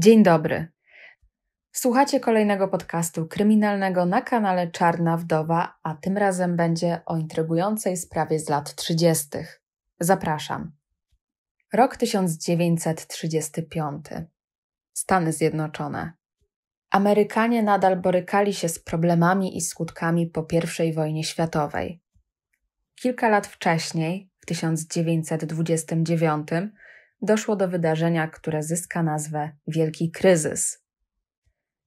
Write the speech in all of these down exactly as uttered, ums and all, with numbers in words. Dzień dobry. Słuchacie kolejnego podcastu kryminalnego na kanale Czarna Wdowa, a tym razem będzie o intrygującej sprawie z lat trzydziestych. Zapraszam. Rok tysiąc dziewięćset trzydziesty piąty. Stany Zjednoczone. Amerykanie nadal borykali się z problemami i skutkami po pierwszej wojnie światowej. Kilka lat wcześniej, w tysiąc dziewięćset dwudziestym dziewiątym, doszło do wydarzenia, które zyska nazwę Wielki Kryzys.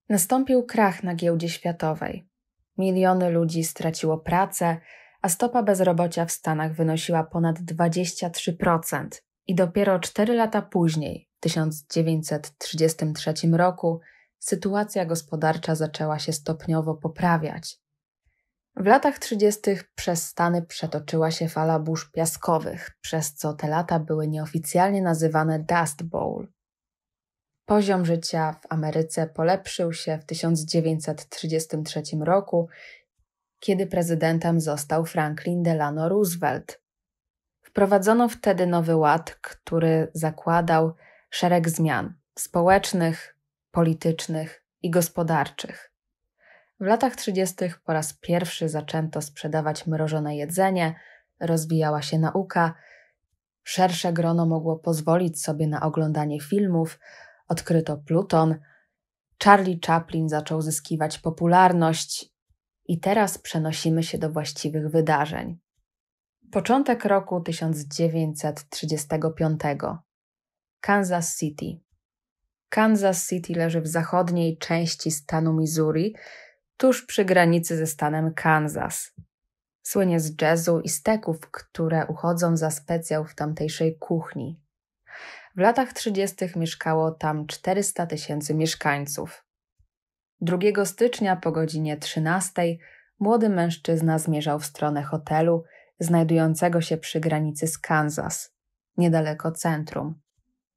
Nastąpił krach na giełdzie światowej. Miliony ludzi straciło pracę, a stopa bezrobocia w Stanach wynosiła ponad dwadzieścia trzy procent i dopiero cztery lata później, w tysiąc dziewięćset trzydziestym trzecim roku, sytuacja gospodarcza zaczęła się stopniowo poprawiać. W latach trzydziestych przez Stany przetoczyła się fala burz piaskowych, przez co te lata były nieoficjalnie nazywane Dust Bowl. Poziom życia w Ameryce polepszył się w tysiąc dziewięćset trzydziestym trzecim roku, kiedy prezydentem został Franklin Delano Roosevelt. Wprowadzono wtedy nowy ład, który zakładał szereg zmian społecznych, politycznych i gospodarczych. W latach trzydziestych po raz pierwszy zaczęto sprzedawać mrożone jedzenie, rozwijała się nauka, szersze grono mogło pozwolić sobie na oglądanie filmów, odkryto Pluton, Charlie Chaplin zaczął zyskiwać popularność i teraz przenosimy się do właściwych wydarzeń. Początek roku tysiąc dziewięćset trzydziestego piątego. Kansas City. Kansas City leży w zachodniej części stanu Missouri, tuż przy granicy ze stanem Kansas. Słynie z jazzu i steków, które uchodzą za specjał w tamtejszej kuchni. W latach trzydziestych mieszkało tam czterysta tysięcy mieszkańców. drugiego stycznia po godzinie trzynastej młody mężczyzna zmierzał w stronę hotelu znajdującego się przy granicy z Kansas, niedaleko centrum.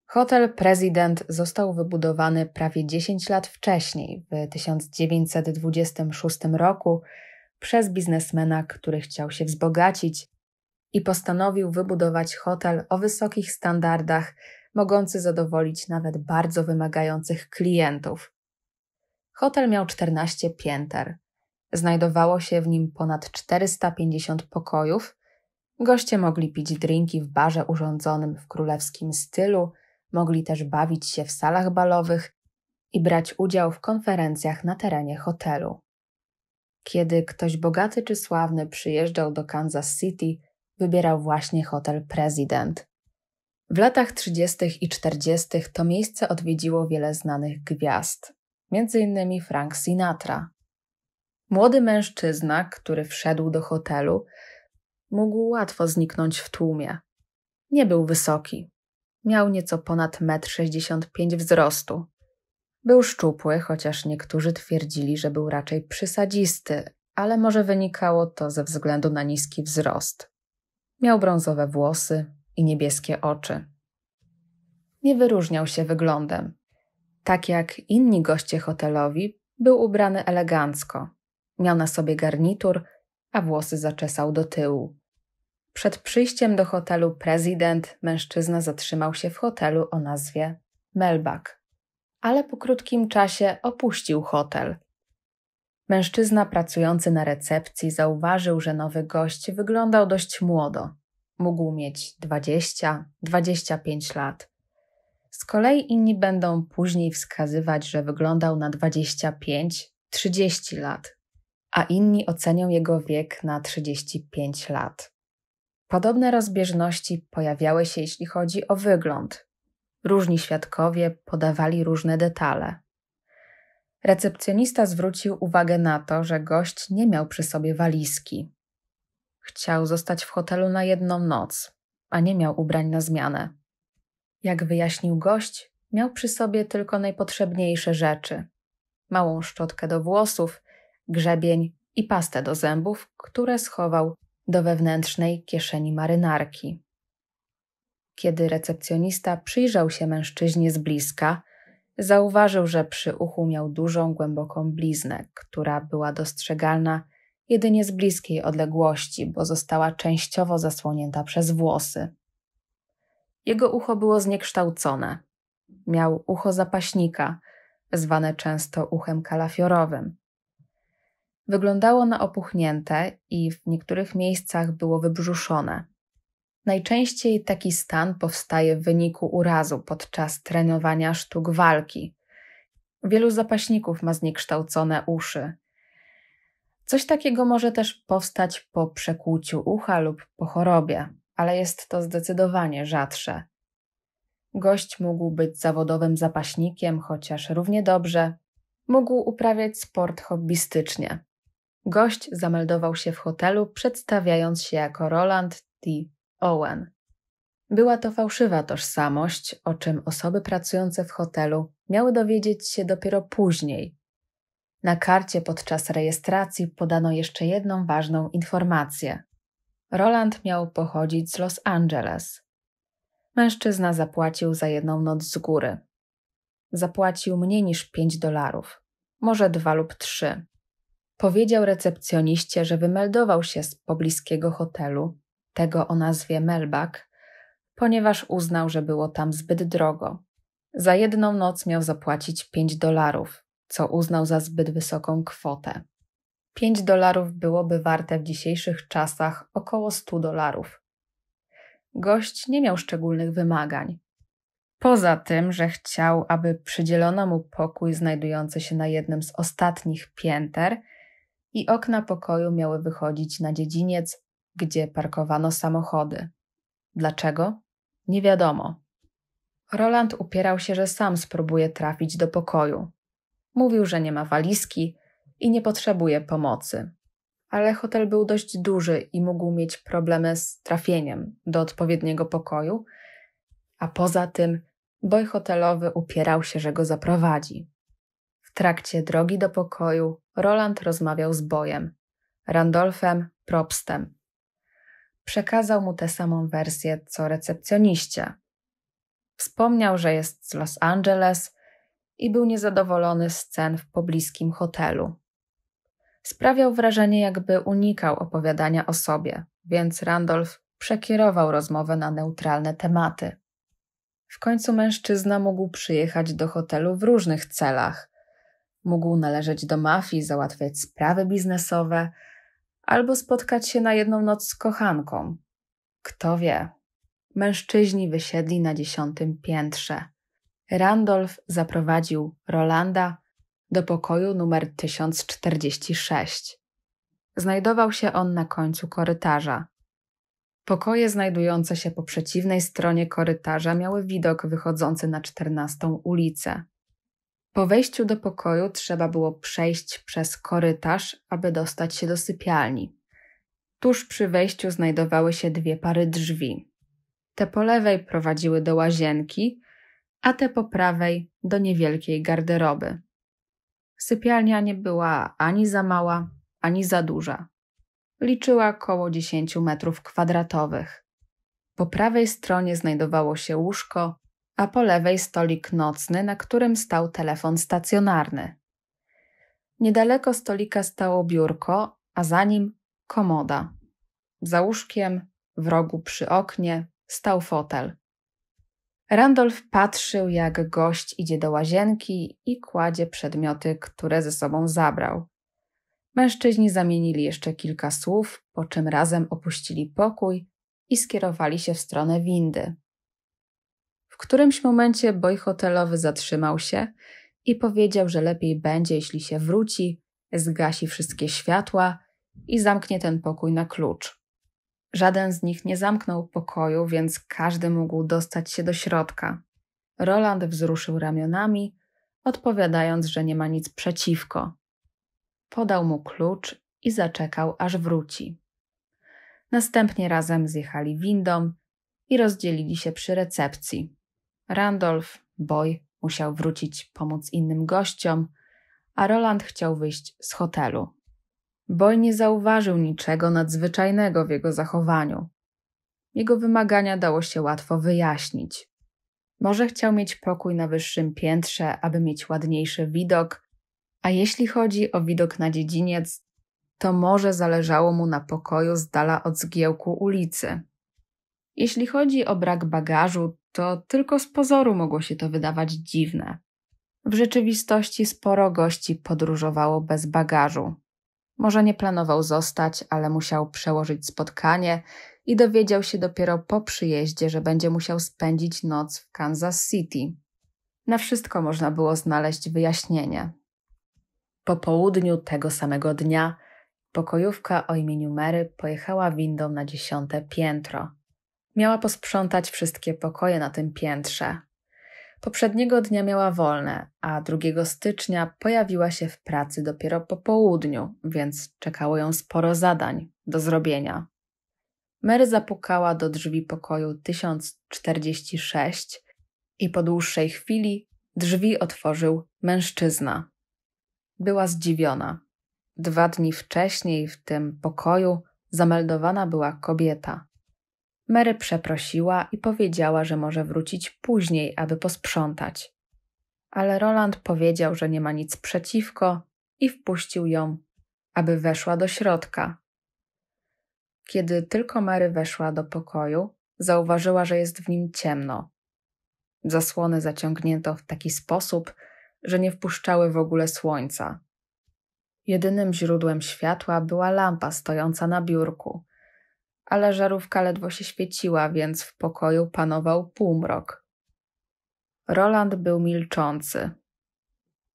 Hotel President został wybudowany prawie dziesięć lat wcześniej, w tysiąc dziewięćset dwudziestym szóstym roku, przez biznesmena, który chciał się wzbogacić i postanowił wybudować hotel o wysokich standardach, mogący zadowolić nawet bardzo wymagających klientów. Hotel miał czternaście pięter. Znajdowało się w nim ponad czterysta pięćdziesiąt pokojów. Goście mogli pić drinki w barze urządzonym w królewskim stylu, mogli też bawić się w salach balowych i brać udział w konferencjach na terenie hotelu. Kiedy ktoś bogaty czy sławny przyjeżdżał do Kansas City, wybierał właśnie Hotel President. W latach trzydziestych i czterdziestych to miejsce odwiedziło wiele znanych gwiazd, między innymi Frank Sinatra. Młody mężczyzna, który wszedł do hotelu, mógł łatwo zniknąć w tłumie. Nie był wysoki. Miał nieco ponad metr sześćdziesiąt pięć wzrostu. Był szczupły, chociaż niektórzy twierdzili, że był raczej przysadzisty, ale może wynikało to ze względu na niski wzrost. Miał brązowe włosy i niebieskie oczy. Nie wyróżniał się wyglądem. Tak jak inni goście hotelowi, był ubrany elegancko. Miał na sobie garnitur, a włosy zaczesał do tyłu. Przed przyjściem do hotelu Prezydent mężczyzna zatrzymał się w hotelu o nazwie Melbach, ale po krótkim czasie opuścił hotel. Mężczyzna pracujący na recepcji zauważył, że nowy gość wyglądał dość młodo. Mógł mieć dwadzieścia do dwudziestu pięciu lat. Z kolei inni będą później wskazywać, że wyglądał na dwadzieścia pięć do trzydziestu lat, a inni ocenią jego wiek na trzydzieści pięć lat. Podobne rozbieżności pojawiały się, jeśli chodzi o wygląd. Różni świadkowie podawali różne detale. Recepcjonista zwrócił uwagę na to, że gość nie miał przy sobie walizki. Chciał zostać w hotelu na jedną noc, a nie miał ubrań na zmianę. Jak wyjaśnił gość, miał przy sobie tylko najpotrzebniejsze rzeczy. Małą szczotkę do włosów, grzebień i pastę do zębów, które schował do wewnętrznej kieszeni marynarki. Kiedy recepcjonista przyjrzał się mężczyźnie z bliska, zauważył, że przy uchu miał dużą, głęboką bliznę, która była dostrzegalna jedynie z bliskiej odległości, bo została częściowo zasłonięta przez włosy. Jego ucho było zniekształcone. Miał ucho zapaśnika, zwane często uchem kalafiorowym. Wyglądało na opuchnięte i w niektórych miejscach było wybrzuszone. Najczęściej taki stan powstaje w wyniku urazu podczas trenowania sztuk walki. Wielu zapaśników ma zniekształcone uszy. Coś takiego może też powstać po przekłuciu ucha lub po chorobie, ale jest to zdecydowanie rzadsze. Gość mógł być zawodowym zapaśnikiem, chociaż równie dobrze mógł uprawiać sport hobbystycznie. Gość zameldował się w hotelu, przedstawiając się jako Roland T. Owen. Była to fałszywa tożsamość, o czym osoby pracujące w hotelu miały dowiedzieć się dopiero później. Na karcie podczas rejestracji podano jeszcze jedną ważną informację. Roland miał pochodzić z Los Angeles. Mężczyzna zapłacił za jedną noc z góry. Zapłacił mniej niż pięć dolarów, może dwa lub trzy. Powiedział recepcjoniście, że wymeldował się z pobliskiego hotelu, tego o nazwie Melbach, ponieważ uznał, że było tam zbyt drogo. Za jedną noc miał zapłacić pięć dolarów, co uznał za zbyt wysoką kwotę. Pięć dolarów byłoby warte w dzisiejszych czasach około stu dolarów. Gość nie miał szczególnych wymagań. Poza tym, że chciał, aby przydzielono mu pokój znajdujący się na jednym z ostatnich pięter i okna pokoju miały wychodzić na dziedziniec, gdzie parkowano samochody. Dlaczego? Nie wiadomo. Roland upierał się, że sam spróbuje trafić do pokoju. Mówił, że nie ma walizki i nie potrzebuje pomocy. Ale hotel był dość duży i mógł mieć problemy z trafieniem do odpowiedniego pokoju, a poza tym boj hotelowy upierał się, że go zaprowadzi. W trakcie drogi do pokoju Roland rozmawiał z bojem, Randolphem Probstem. Przekazał mu tę samą wersję, co recepcjoniście. Wspomniał, że jest z Los Angeles i był niezadowolony z cen w pobliskim hotelu. Sprawiał wrażenie, jakby unikał opowiadania o sobie, więc Randolph przekierował rozmowę na neutralne tematy. W końcu mężczyzna mógł przyjechać do hotelu w różnych celach. Mógł należeć do mafii, załatwiać sprawy biznesowe albo spotkać się na jedną noc z kochanką. Kto wie? Mężczyźni wysiedli na dziesiątym piętrze. Randolph zaprowadził Rolanda do pokoju numer tysiąc czterdzieści sześć. Znajdował się on na końcu korytarza. Pokoje znajdujące się po przeciwnej stronie korytarza miały widok wychodzący na czternastą ulicę. Po wejściu do pokoju trzeba było przejść przez korytarz, aby dostać się do sypialni. Tuż przy wejściu znajdowały się dwie pary drzwi. Te po lewej prowadziły do łazienki, a te po prawej do niewielkiej garderoby. Sypialnia nie była ani za mała, ani za duża. Liczyła około dziesięciu metrów kwadratowych. Po prawej stronie znajdowało się łóżko, a po lewej stolik nocny, na którym stał telefon stacjonarny. Niedaleko stolika stało biurko, a za nim komoda. Za łóżkiem, w rogu przy oknie, stał fotel. Randolph patrzył, jak gość idzie do łazienki i kładzie przedmioty, które ze sobą zabrał. Mężczyźni zamienili jeszcze kilka słów, po czym razem opuścili pokój i skierowali się w stronę windy. W którymś momencie boj hotelowy zatrzymał się i powiedział, że lepiej będzie, jeśli się wróci, zgasi wszystkie światła i zamknie ten pokój na klucz. Żaden z nich nie zamknął pokoju, więc każdy mógł dostać się do środka. Roland wzruszył ramionami, odpowiadając, że nie ma nic przeciwko. Podał mu klucz i zaczekał, aż wróci. Następnie razem zjechali windą i rozdzielili się przy recepcji. Randolph, boj, musiał wrócić pomóc innym gościom, a Roland chciał wyjść z hotelu. Boy nie zauważył niczego nadzwyczajnego w jego zachowaniu. Jego wymagania dało się łatwo wyjaśnić. Może chciał mieć pokój na wyższym piętrze, aby mieć ładniejszy widok, a jeśli chodzi o widok na dziedziniec, to może zależało mu na pokoju z dala od zgiełku ulicy. Jeśli chodzi o brak bagażu, to tylko z pozoru mogło się to wydawać dziwne. W rzeczywistości sporo gości podróżowało bez bagażu. Może nie planował zostać, ale musiał przełożyć spotkanie i dowiedział się dopiero po przyjeździe, że będzie musiał spędzić noc w Kansas City. Na wszystko można było znaleźć wyjaśnienie. Po południu tego samego dnia pokojówka o imieniu Mary pojechała windą na dziesiąte piętro. Miała posprzątać wszystkie pokoje na tym piętrze. Poprzedniego dnia miała wolne, a drugiego stycznia pojawiła się w pracy dopiero po południu, więc czekało ją sporo zadań do zrobienia. Mary zapukała do drzwi pokoju tysiąc czterdzieści sześć i po dłuższej chwili drzwi otworzył mężczyzna. Była zdziwiona. Dwa dni wcześniej w tym pokoju zameldowana była kobieta. Mary przeprosiła i powiedziała, że może wrócić później, aby posprzątać. Ale Roland powiedział, że nie ma nic przeciwko i wpuścił ją, aby weszła do środka. Kiedy tylko Mary weszła do pokoju, zauważyła, że jest w nim ciemno. Zasłony zaciągnięto w taki sposób, że nie wpuszczały w ogóle słońca. Jedynym źródłem światła była lampa stojąca na biurku, ale żarówka ledwo się świeciła, więc w pokoju panował półmrok. Roland był milczący.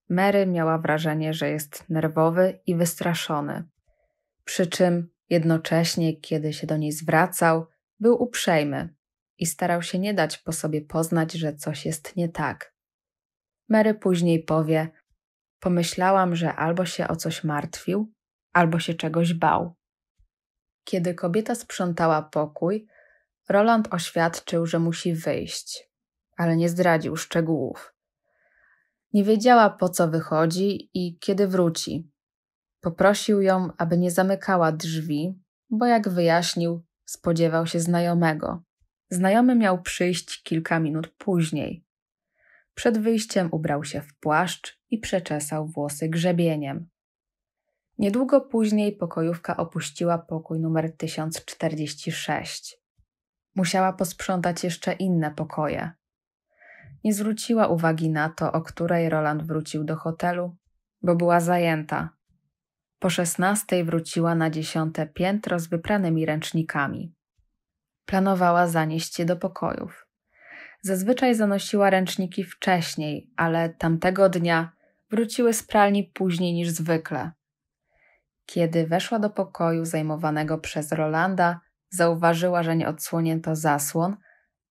Mary miała wrażenie, że jest nerwowy i wystraszony, przy czym jednocześnie, kiedy się do niej zwracał, był uprzejmy i starał się nie dać po sobie poznać, że coś jest nie tak. Mary później powie: pomyślałam, że albo się o coś martwił, albo się czegoś bał. Kiedy kobieta sprzątała pokój, Roland oświadczył, że musi wyjść, ale nie zdradził szczegółów. Nie wiedziała, po co wychodzi i kiedy wróci. Poprosił ją, aby nie zamykała drzwi, bo jak wyjaśnił, spodziewał się znajomego. Znajomy miał przyjść kilka minut później. Przed wyjściem ubrał się w płaszcz i przeczesał włosy grzebieniem. Niedługo później pokojówka opuściła pokój numer tysiąc czterdzieści sześć. Musiała posprzątać jeszcze inne pokoje. Nie zwróciła uwagi na to, o której Roland wrócił do hotelu, bo była zajęta. Po szesnastej wróciła na dziesiąte piętro z wypranymi ręcznikami. Planowała zanieść je do pokojów. Zazwyczaj zanosiła ręczniki wcześniej, ale tamtego dnia wróciły z pralni później niż zwykle. Kiedy weszła do pokoju zajmowanego przez Rolanda, zauważyła, że nie odsłonięto zasłon,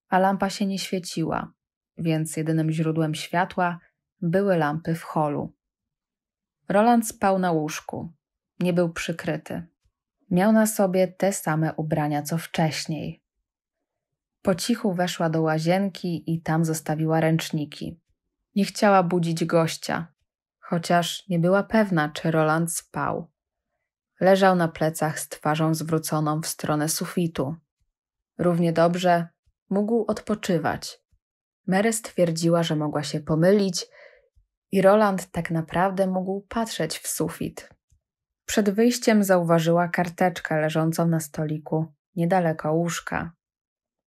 a lampa się nie świeciła, więc jedynym źródłem światła były lampy w holu. Roland spał na łóżku. Nie był przykryty. Miał na sobie te same ubrania, co wcześniej. Po cichu weszła do łazienki i tam zostawiła ręczniki. Nie chciała budzić gościa, chociaż nie była pewna, czy Roland spał. Leżał na plecach z twarzą zwróconą w stronę sufitu. Równie dobrze mógł odpoczywać. Mary stwierdziła, że mogła się pomylić i Roland tak naprawdę mógł patrzeć w sufit. Przed wyjściem zauważyła karteczkę leżącą na stoliku niedaleko łóżka.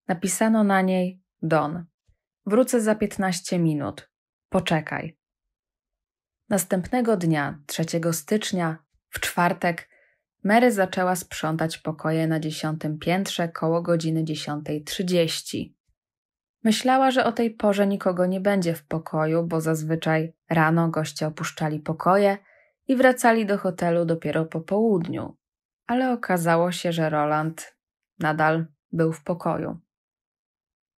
Napisano na niej: Don, wrócę za piętnaście minut. Poczekaj. Następnego dnia, trzeciego stycznia, w czwartek, Mary zaczęła sprzątać pokoje na dziesiątym piętrze koło godziny dziesiątej trzydzieści. Myślała, że o tej porze nikogo nie będzie w pokoju, bo zazwyczaj rano goście opuszczali pokoje i wracali do hotelu dopiero po południu, ale okazało się, że Roland nadal był w pokoju.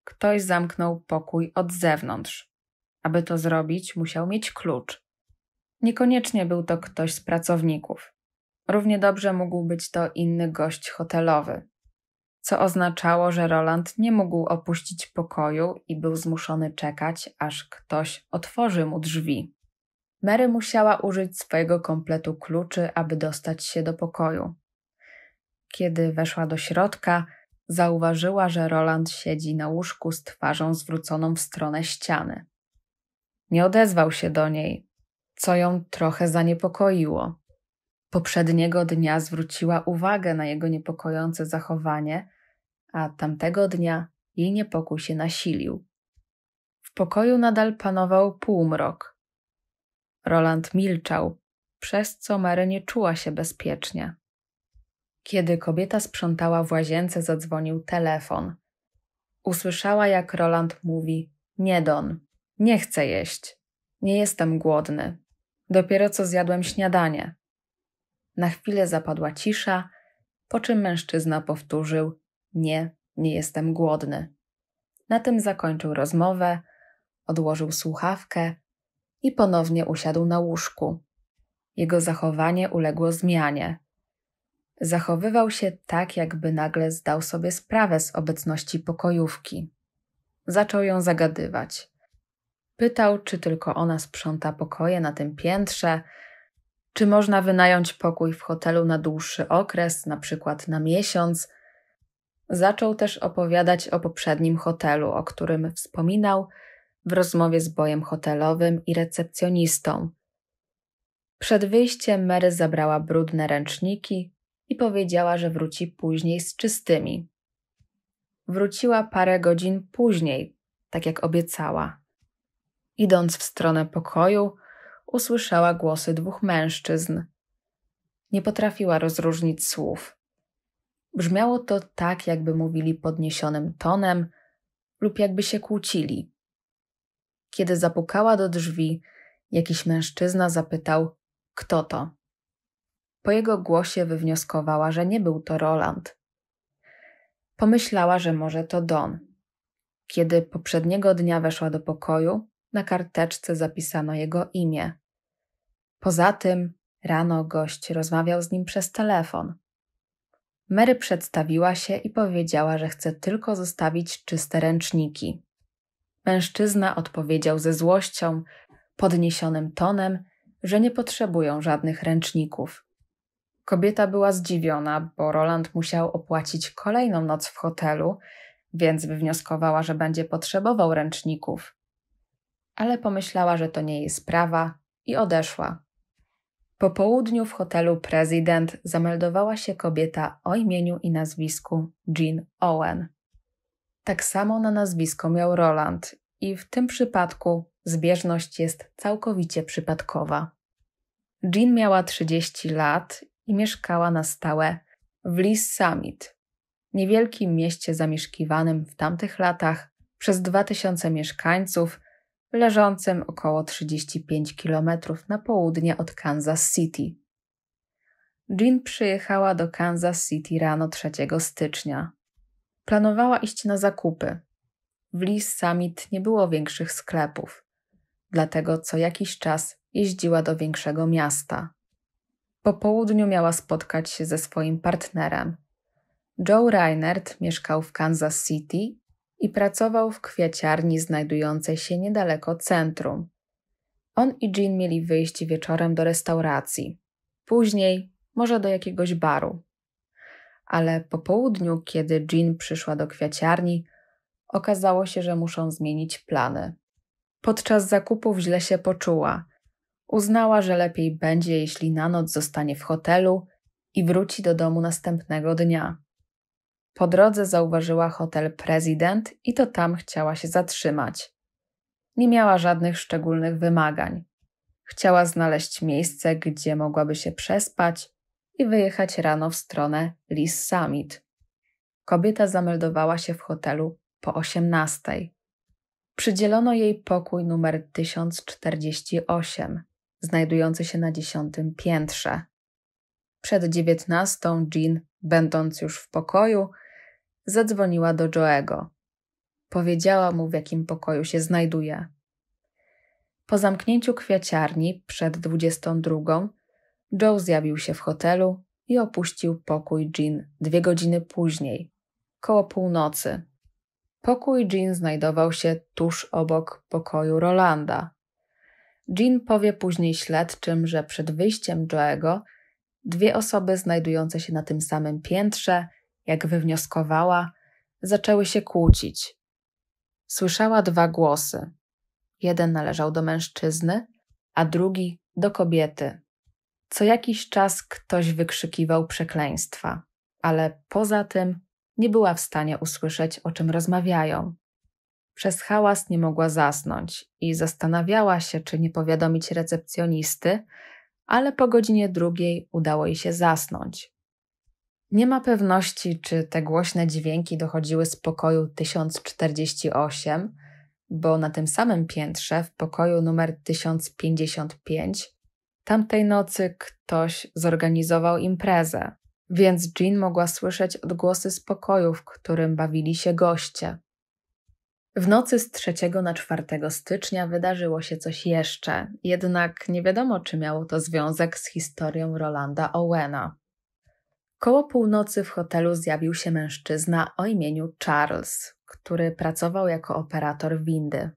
Ktoś zamknął pokój od zewnątrz. Aby to zrobić, musiał mieć klucz. Niekoniecznie był to ktoś z pracowników. Równie dobrze mógł być to inny gość hotelowy, co oznaczało, że Roland nie mógł opuścić pokoju i był zmuszony czekać, aż ktoś otworzy mu drzwi. Mary musiała użyć swojego kompletu kluczy, aby dostać się do pokoju. Kiedy weszła do środka, zauważyła, że Roland siedzi na łóżku z twarzą zwróconą w stronę ściany. Nie odezwał się do niej, co ją trochę zaniepokoiło. Poprzedniego dnia zwróciła uwagę na jego niepokojące zachowanie, a tamtego dnia jej niepokój się nasilił. W pokoju nadal panował półmrok. Roland milczał, przez co Mary nie czuła się bezpiecznie. Kiedy kobieta sprzątała w łazience, zadzwonił telefon. Usłyszała, jak Roland mówi: „Nie, Don, nie chcę jeść. Nie jestem głodny. Dopiero co zjadłem śniadanie”. Na chwilę zapadła cisza, po czym mężczyzna powtórzył: „Nie, nie jestem głodny”. Na tym zakończył rozmowę, odłożył słuchawkę i ponownie usiadł na łóżku. Jego zachowanie uległo zmianie. Zachowywał się tak, jakby nagle zdał sobie sprawę z obecności pokojówki. Zaczął ją zagadywać. Pytał, czy tylko ona sprząta pokoje na tym piętrze, czy można wynająć pokój w hotelu na dłuższy okres, na przykład na miesiąc. Zaczął też opowiadać o poprzednim hotelu, o którym wspominał w rozmowie z bojem hotelowym i recepcjonistą. Przed wyjściem Mary zabrała brudne ręczniki i powiedziała, że wróci później z czystymi. Wróciła parę godzin później, tak jak obiecała. Idąc w stronę pokoju, usłyszała głosy dwóch mężczyzn. Nie potrafiła rozróżnić słów. Brzmiało to tak, jakby mówili podniesionym tonem lub jakby się kłócili. Kiedy zapukała do drzwi, jakiś mężczyzna zapytał: „Kto to?”. Po jego głosie wywnioskowała, że nie był to Roland. Pomyślała, że może to Don. Kiedy poprzedniego dnia weszła do pokoju, na karteczce zapisano jego imię. Poza tym rano gość rozmawiał z nim przez telefon. Mary przedstawiła się i powiedziała, że chce tylko zostawić czyste ręczniki. Mężczyzna odpowiedział ze złością, podniesionym tonem, że nie potrzebują żadnych ręczników. Kobieta była zdziwiona, bo Roland musiał opłacić kolejną noc w hotelu, więc wywnioskowała, że będzie potrzebował ręczników. Ale pomyślała, że to nie jej sprawa i odeszła. Po południu w hotelu President zameldowała się kobieta o imieniu i nazwisku Jean Owen. Tak samo na nazwisko miał Roland i w tym przypadku zbieżność jest całkowicie przypadkowa. Jean miała trzydzieści lat i mieszkała na stałe w Lee's Summit, niewielkim mieście zamieszkiwanym w tamtych latach przez dwa tysiące mieszkańców, leżącym około trzydzieści pięć kilometrów na południe od Kansas City. Jean przyjechała do Kansas City rano trzeciego stycznia. Planowała iść na zakupy. W Lee's Summit nie było większych sklepów, dlatego co jakiś czas jeździła do większego miasta. Po południu miała spotkać się ze swoim partnerem. Joe Reinert mieszkał w Kansas City i pracował w kwiaciarni znajdującej się niedaleko centrum. On i Jean mieli wyjść wieczorem do restauracji, później może do jakiegoś baru. Ale po południu, kiedy Jean przyszła do kwiaciarni, okazało się, że muszą zmienić plany. Podczas zakupów źle się poczuła. Uznała, że lepiej będzie, jeśli na noc zostanie w hotelu i wróci do domu następnego dnia. Po drodze zauważyła hotel Prezydent i to tam chciała się zatrzymać. Nie miała żadnych szczególnych wymagań. Chciała znaleźć miejsce, gdzie mogłaby się przespać i wyjechać rano w stronę Lee's Summit. Kobieta zameldowała się w hotelu po osiemnastej. Przydzielono jej pokój numer tysiąc czterdzieści osiem, znajdujący się na dziesiątym piętrze. Przed dziewiętnastą Jean, będąc już w pokoju, zadzwoniła do Joe'ego. Powiedziała mu, w jakim pokoju się znajduje. Po zamknięciu kwiaciarni przed dwudziestą drugą Joe zjawił się w hotelu i opuścił pokój Jean dwie godziny później, koło północy. Pokój Jean znajdował się tuż obok pokoju Rolanda. Jean powie później śledczym, że przed wyjściem Joe'ego dwie osoby znajdujące się na tym samym piętrze, jak wywnioskowała, zaczęły się kłócić. Słyszała dwa głosy. Jeden należał do mężczyzny, a drugi do kobiety. Co jakiś czas ktoś wykrzykiwał przekleństwa, ale poza tym nie była w stanie usłyszeć, o czym rozmawiają. Przez hałas nie mogła zasnąć i zastanawiała się, czy nie powiadomić recepcjonisty, ale po godzinie drugiej udało jej się zasnąć. Nie ma pewności, czy te głośne dźwięki dochodziły z pokoju tysiąc czterdzieści osiem, bo na tym samym piętrze, w pokoju numer tysiąc pięćdziesiąt pięć, tamtej nocy ktoś zorganizował imprezę, więc Jean mogła słyszeć odgłosy z pokoju, w którym bawili się goście. W nocy z trzeciego na czwartego stycznia wydarzyło się coś jeszcze, jednak nie wiadomo, czy miało to związek z historią Rolanda Owena. Koło północy w hotelu zjawił się mężczyzna o imieniu Charles, który pracował jako operator windy.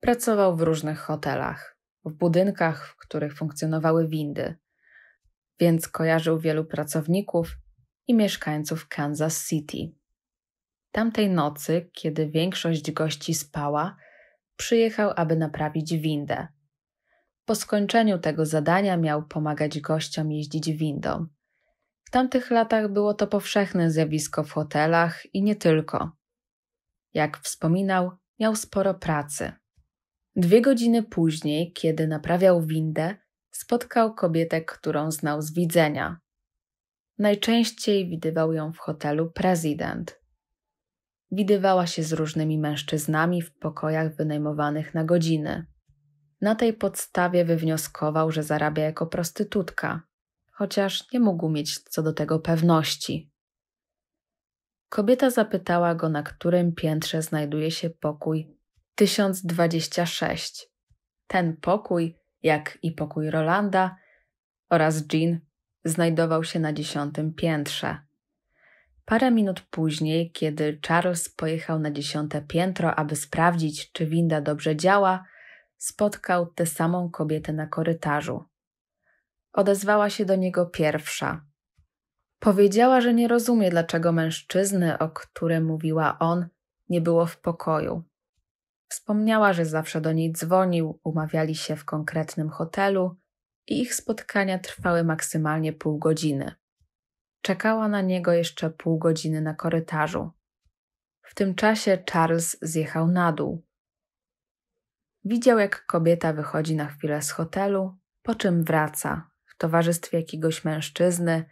Pracował w różnych hotelach, w budynkach, w których funkcjonowały windy, więc kojarzył wielu pracowników i mieszkańców Kansas City. Tamtej nocy, kiedy większość gości spała, przyjechał, aby naprawić windę. Po skończeniu tego zadania miał pomagać gościom jeździć windą. W tamtych latach było to powszechne zjawisko w hotelach i nie tylko. Jak wspominał, miał sporo pracy. Dwie godziny później, kiedy naprawiał windę, spotkał kobietę, którą znał z widzenia. Najczęściej widywał ją w hotelu President. Widywała się z różnymi mężczyznami w pokojach wynajmowanych na godziny. Na tej podstawie wywnioskował, że zarabia jako prostytutka, chociaż nie mógł mieć co do tego pewności. Kobieta zapytała go, na którym piętrze znajduje się pokój tysiąc dwadzieścia sześć. Ten pokój, jak i pokój Rolanda oraz Jean, znajdował się na dziesiątym piętrze. Parę minut później, kiedy Charles pojechał na dziesiąte piętro, aby sprawdzić, czy winda dobrze działa, spotkał tę samą kobietę na korytarzu. Odezwała się do niego pierwsza. Powiedziała, że nie rozumie, dlaczego mężczyzny, o którym mówiła on, nie było w pokoju. Wspomniała, że zawsze do niej dzwonił, umawiali się w konkretnym hotelu i ich spotkania trwały maksymalnie pół godziny. Czekała na niego jeszcze pół godziny na korytarzu. W tym czasie Charles zjechał na dół. Widział, jak kobieta wychodzi na chwilę z hotelu, po czym wraca w towarzystwie jakiegoś mężczyzny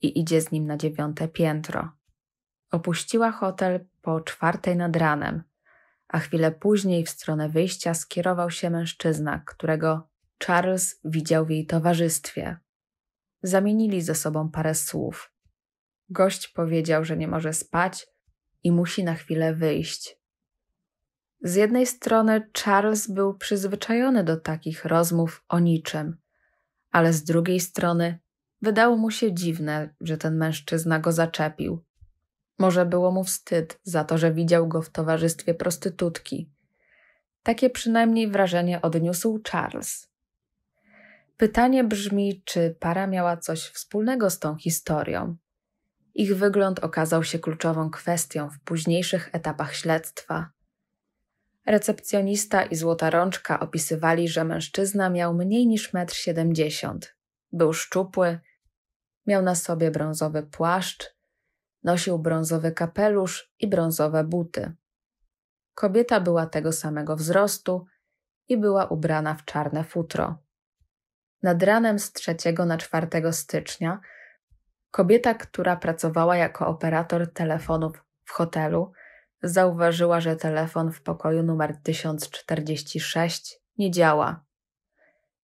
i idzie z nim na dziewiąte piętro. Opuściła hotel po czwartej nad ranem, a chwilę później w stronę wyjścia skierował się mężczyzna, którego Charles widział w jej towarzystwie. Zamienili ze sobą parę słów. Gość powiedział, że nie może spać i musi na chwilę wyjść. Z jednej strony Charles był przyzwyczajony do takich rozmów o niczym, ale z drugiej strony wydało mu się dziwne, że ten mężczyzna go zaczepił. Może było mu wstyd za to, że widział go w towarzystwie prostytutki. Takie przynajmniej wrażenie odniósł Charles. Pytanie brzmi, czy para miała coś wspólnego z tą historią. Ich wygląd okazał się kluczową kwestią w późniejszych etapach śledztwa. Recepcjonista i złota rączka opisywali, że mężczyzna miał mniej niż metr siedemdziesiąt. Był szczupły, miał na sobie brązowy płaszcz, nosił brązowy kapelusz i brązowe buty. Kobieta była tego samego wzrostu i była ubrana w czarne futro. Nad ranem z trzeciego na czwartego stycznia kobieta, która pracowała jako operator telefonów w hotelu, zauważyła, że telefon w pokoju numer tysiąc czterdzieści sześć nie działa.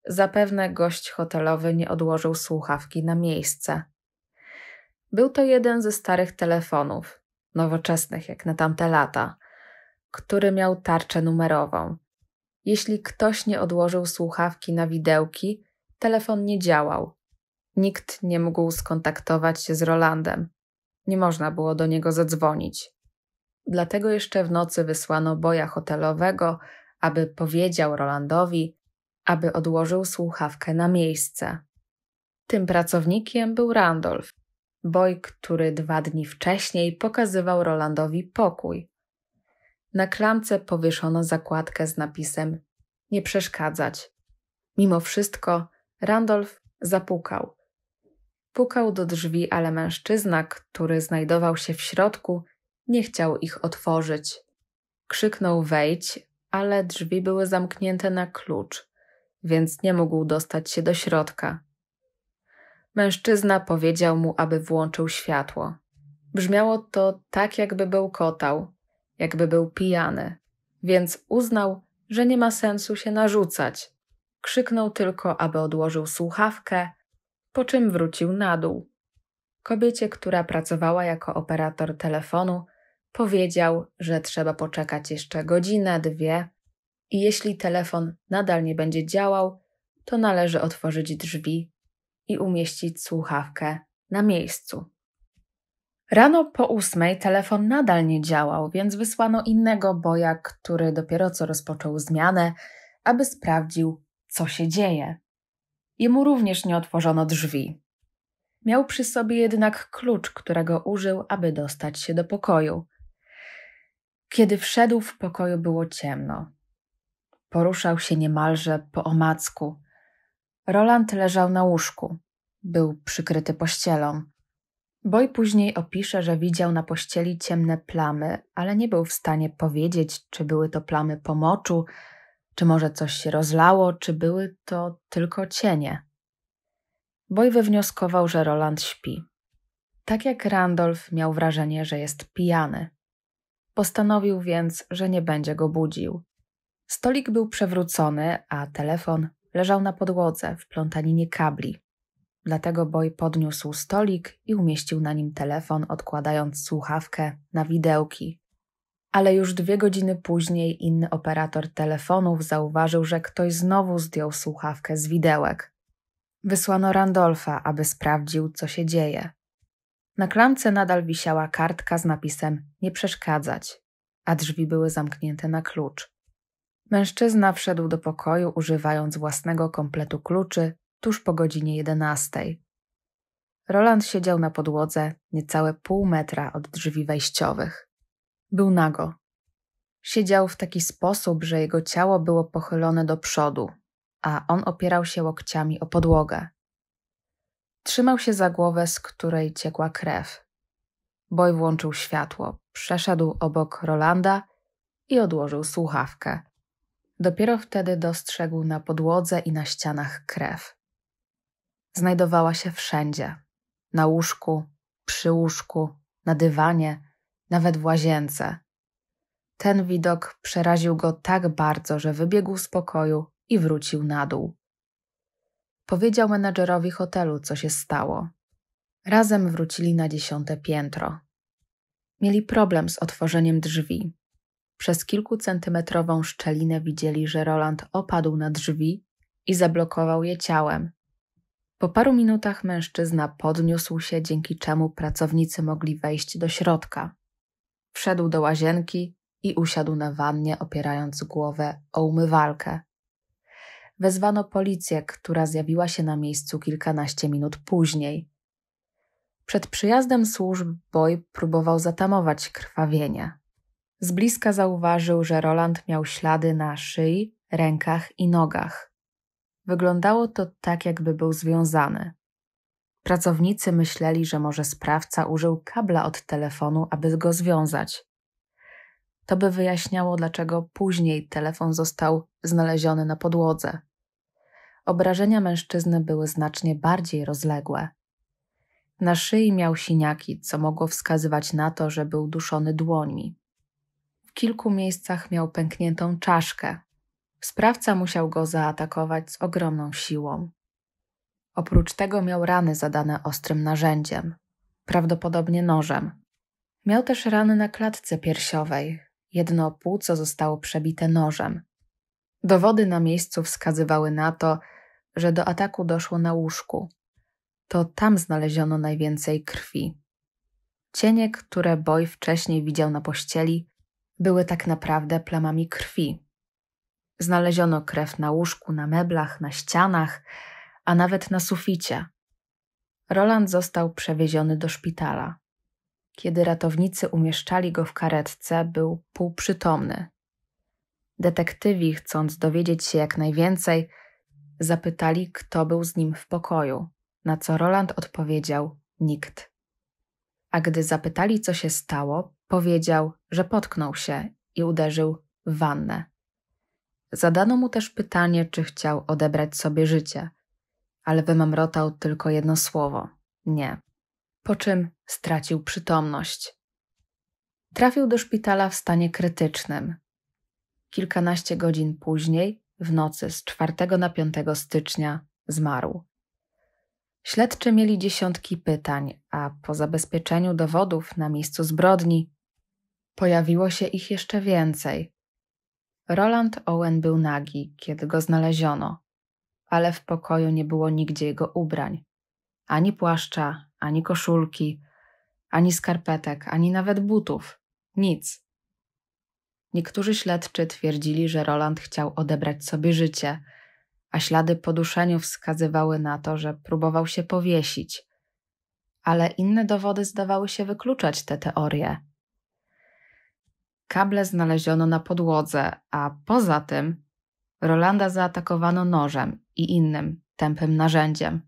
Zapewne gość hotelowy nie odłożył słuchawki na miejsce. Był to jeden ze starych telefonów, nowoczesnych jak na tamte lata, który miał tarczę numerową. Jeśli ktoś nie odłożył słuchawki na widełki, telefon nie działał. Nikt nie mógł skontaktować się z Rolandem. Nie można było do niego zadzwonić. Dlatego jeszcze w nocy wysłano boja hotelowego, aby powiedział Rolandowi, aby odłożył słuchawkę na miejsce. Tym pracownikiem był Randolph, boj, który dwa dni wcześniej pokazywał Rolandowi pokój. Na klamce powieszono zakładkę z napisem „Nie przeszkadzać”. Mimo wszystko Randolph zapukał. Pukał do drzwi, ale mężczyzna, który znajdował się w środku, nie chciał ich otworzyć. Krzyknął wejdź, ale drzwi były zamknięte na klucz, więc nie mógł dostać się do środka. Mężczyzna powiedział mu, aby włączył światło. Brzmiało to tak, jakby bełkotał, jakby był pijany, więc uznał, że nie ma sensu się narzucać. Krzyknął tylko, aby odłożył słuchawkę, po czym wrócił na dół. Kobiecie, która pracowała jako operator telefonu, powiedział, że trzeba poczekać jeszcze godzinę, dwie i jeśli telefon nadal nie będzie działał, to należy otworzyć drzwi i umieścić słuchawkę na miejscu. Rano po ósmej telefon nadal nie działał, więc wysłano innego boja, który dopiero co rozpoczął zmianę, aby sprawdził, co się dzieje. Jemu również nie otworzono drzwi. Miał przy sobie jednak klucz, którego użył, aby dostać się do pokoju. Kiedy wszedł, w pokoju było ciemno. Poruszał się niemalże po omacku. Roland leżał na łóżku. Był przykryty pościelą. Boy później opisze, że widział na pościeli ciemne plamy, ale nie był w stanie powiedzieć, czy były to plamy po moczu, czy może coś się rozlało, czy były to tylko cienie. Boy wywnioskował, że Roland śpi. Tak jak Randolph, miał wrażenie, że jest pijany. Postanowił więc, że nie będzie go budził. Stolik był przewrócony, a telefon leżał na podłodze w plątaninie kabli. Dlatego Boy podniósł stolik i umieścił na nim telefon, odkładając słuchawkę na widełki. Ale już dwie godziny później inny operator telefonów zauważył, że ktoś znowu zdjął słuchawkę z widełek. Wysłano Randolfa, aby sprawdził, co się dzieje. Na klamce nadal wisiała kartka z napisem „Nie przeszkadzać”, a drzwi były zamknięte na klucz. Mężczyzna wszedł do pokoju, używając własnego kompletu kluczy, tuż po godzinie jedenastej. Roland siedział na podłodze niecałe pół metra od drzwi wejściowych. Był nago. Siedział w taki sposób, że jego ciało było pochylone do przodu, a on opierał się łokciami o podłogę. Trzymał się za głowę, z której ciekła krew. Boy włączył światło, przeszedł obok Rolanda i odłożył słuchawkę. Dopiero wtedy dostrzegł na podłodze i na ścianach krew. Znajdowała się wszędzie. Na łóżku, przy łóżku, na dywanie, nawet w łazience. Ten widok przeraził go tak bardzo, że wybiegł z pokoju i wrócił na dół. Powiedział menadżerowi hotelu, co się stało. Razem wrócili na dziesiąte piętro. Mieli problem z otworzeniem drzwi. Przez kilkucentymetrową szczelinę widzieli, że Roland opadł na drzwi i zablokował je ciałem. Po paru minutach mężczyzna podniósł się, dzięki czemu pracownicy mogli wejść do środka. Wszedł do łazienki i usiadł na wannie, opierając głowę o umywalkę. Wezwano policję, która zjawiła się na miejscu kilkanaście minut później. Przed przyjazdem służb Boy próbował zatamować krwawienie. Z bliska zauważył, że Roland miał ślady na szyi, rękach i nogach. Wyglądało to tak, jakby był związany. Pracownicy myśleli, że może sprawca użył kabla od telefonu, aby go związać. To by wyjaśniało, dlaczego później telefon został znaleziony na podłodze. Obrażenia mężczyzny były znacznie bardziej rozległe. Na szyi miał siniaki, co mogło wskazywać na to, że był duszony dłońmi. W kilku miejscach miał pękniętą czaszkę. Sprawca musiał go zaatakować z ogromną siłą. Oprócz tego miał rany zadane ostrym narzędziem, prawdopodobnie nożem. Miał też rany na klatce piersiowej. Jedno płuco zostało przebite nożem. Dowody na miejscu wskazywały na to, że do ataku doszło na łóżku. To tam znaleziono najwięcej krwi. Cienie, które Boy wcześniej widział na pościeli, były tak naprawdę plamami krwi. Znaleziono krew na łóżku, na meblach, na ścianach, a nawet na suficie. Roland został przewieziony do szpitala. Kiedy ratownicy umieszczali go w karetce, był półprzytomny. Detektywi, chcąc dowiedzieć się jak najwięcej, zapytali, kto był z nim w pokoju, na co Roland odpowiedział – nikt. A gdy zapytali, co się stało, powiedział, że potknął się i uderzył w wannę. Zadano mu też pytanie, czy chciał odebrać sobie życie, ale wymamrotał tylko jedno słowo – nie. Po czym stracił przytomność. Trafił do szpitala w stanie krytycznym. Kilkanaście godzin później, w nocy z czwartego na piątego stycznia, zmarł. Śledczy mieli dziesiątki pytań, a po zabezpieczeniu dowodów na miejscu zbrodni pojawiło się ich jeszcze więcej. Roland Owen był nagi, kiedy go znaleziono, ale w pokoju nie było nigdzie jego ubrań. Ani płaszcza, ani koszulki, ani skarpetek, ani nawet butów. Nic. Niektórzy śledczy twierdzili, że Roland chciał odebrać sobie życie, a ślady po duszeniu wskazywały na to, że próbował się powiesić. Ale inne dowody zdawały się wykluczać te teorie. Kable znaleziono na podłodze, a poza tym Rolanda zaatakowano nożem i innym tępym narzędziem.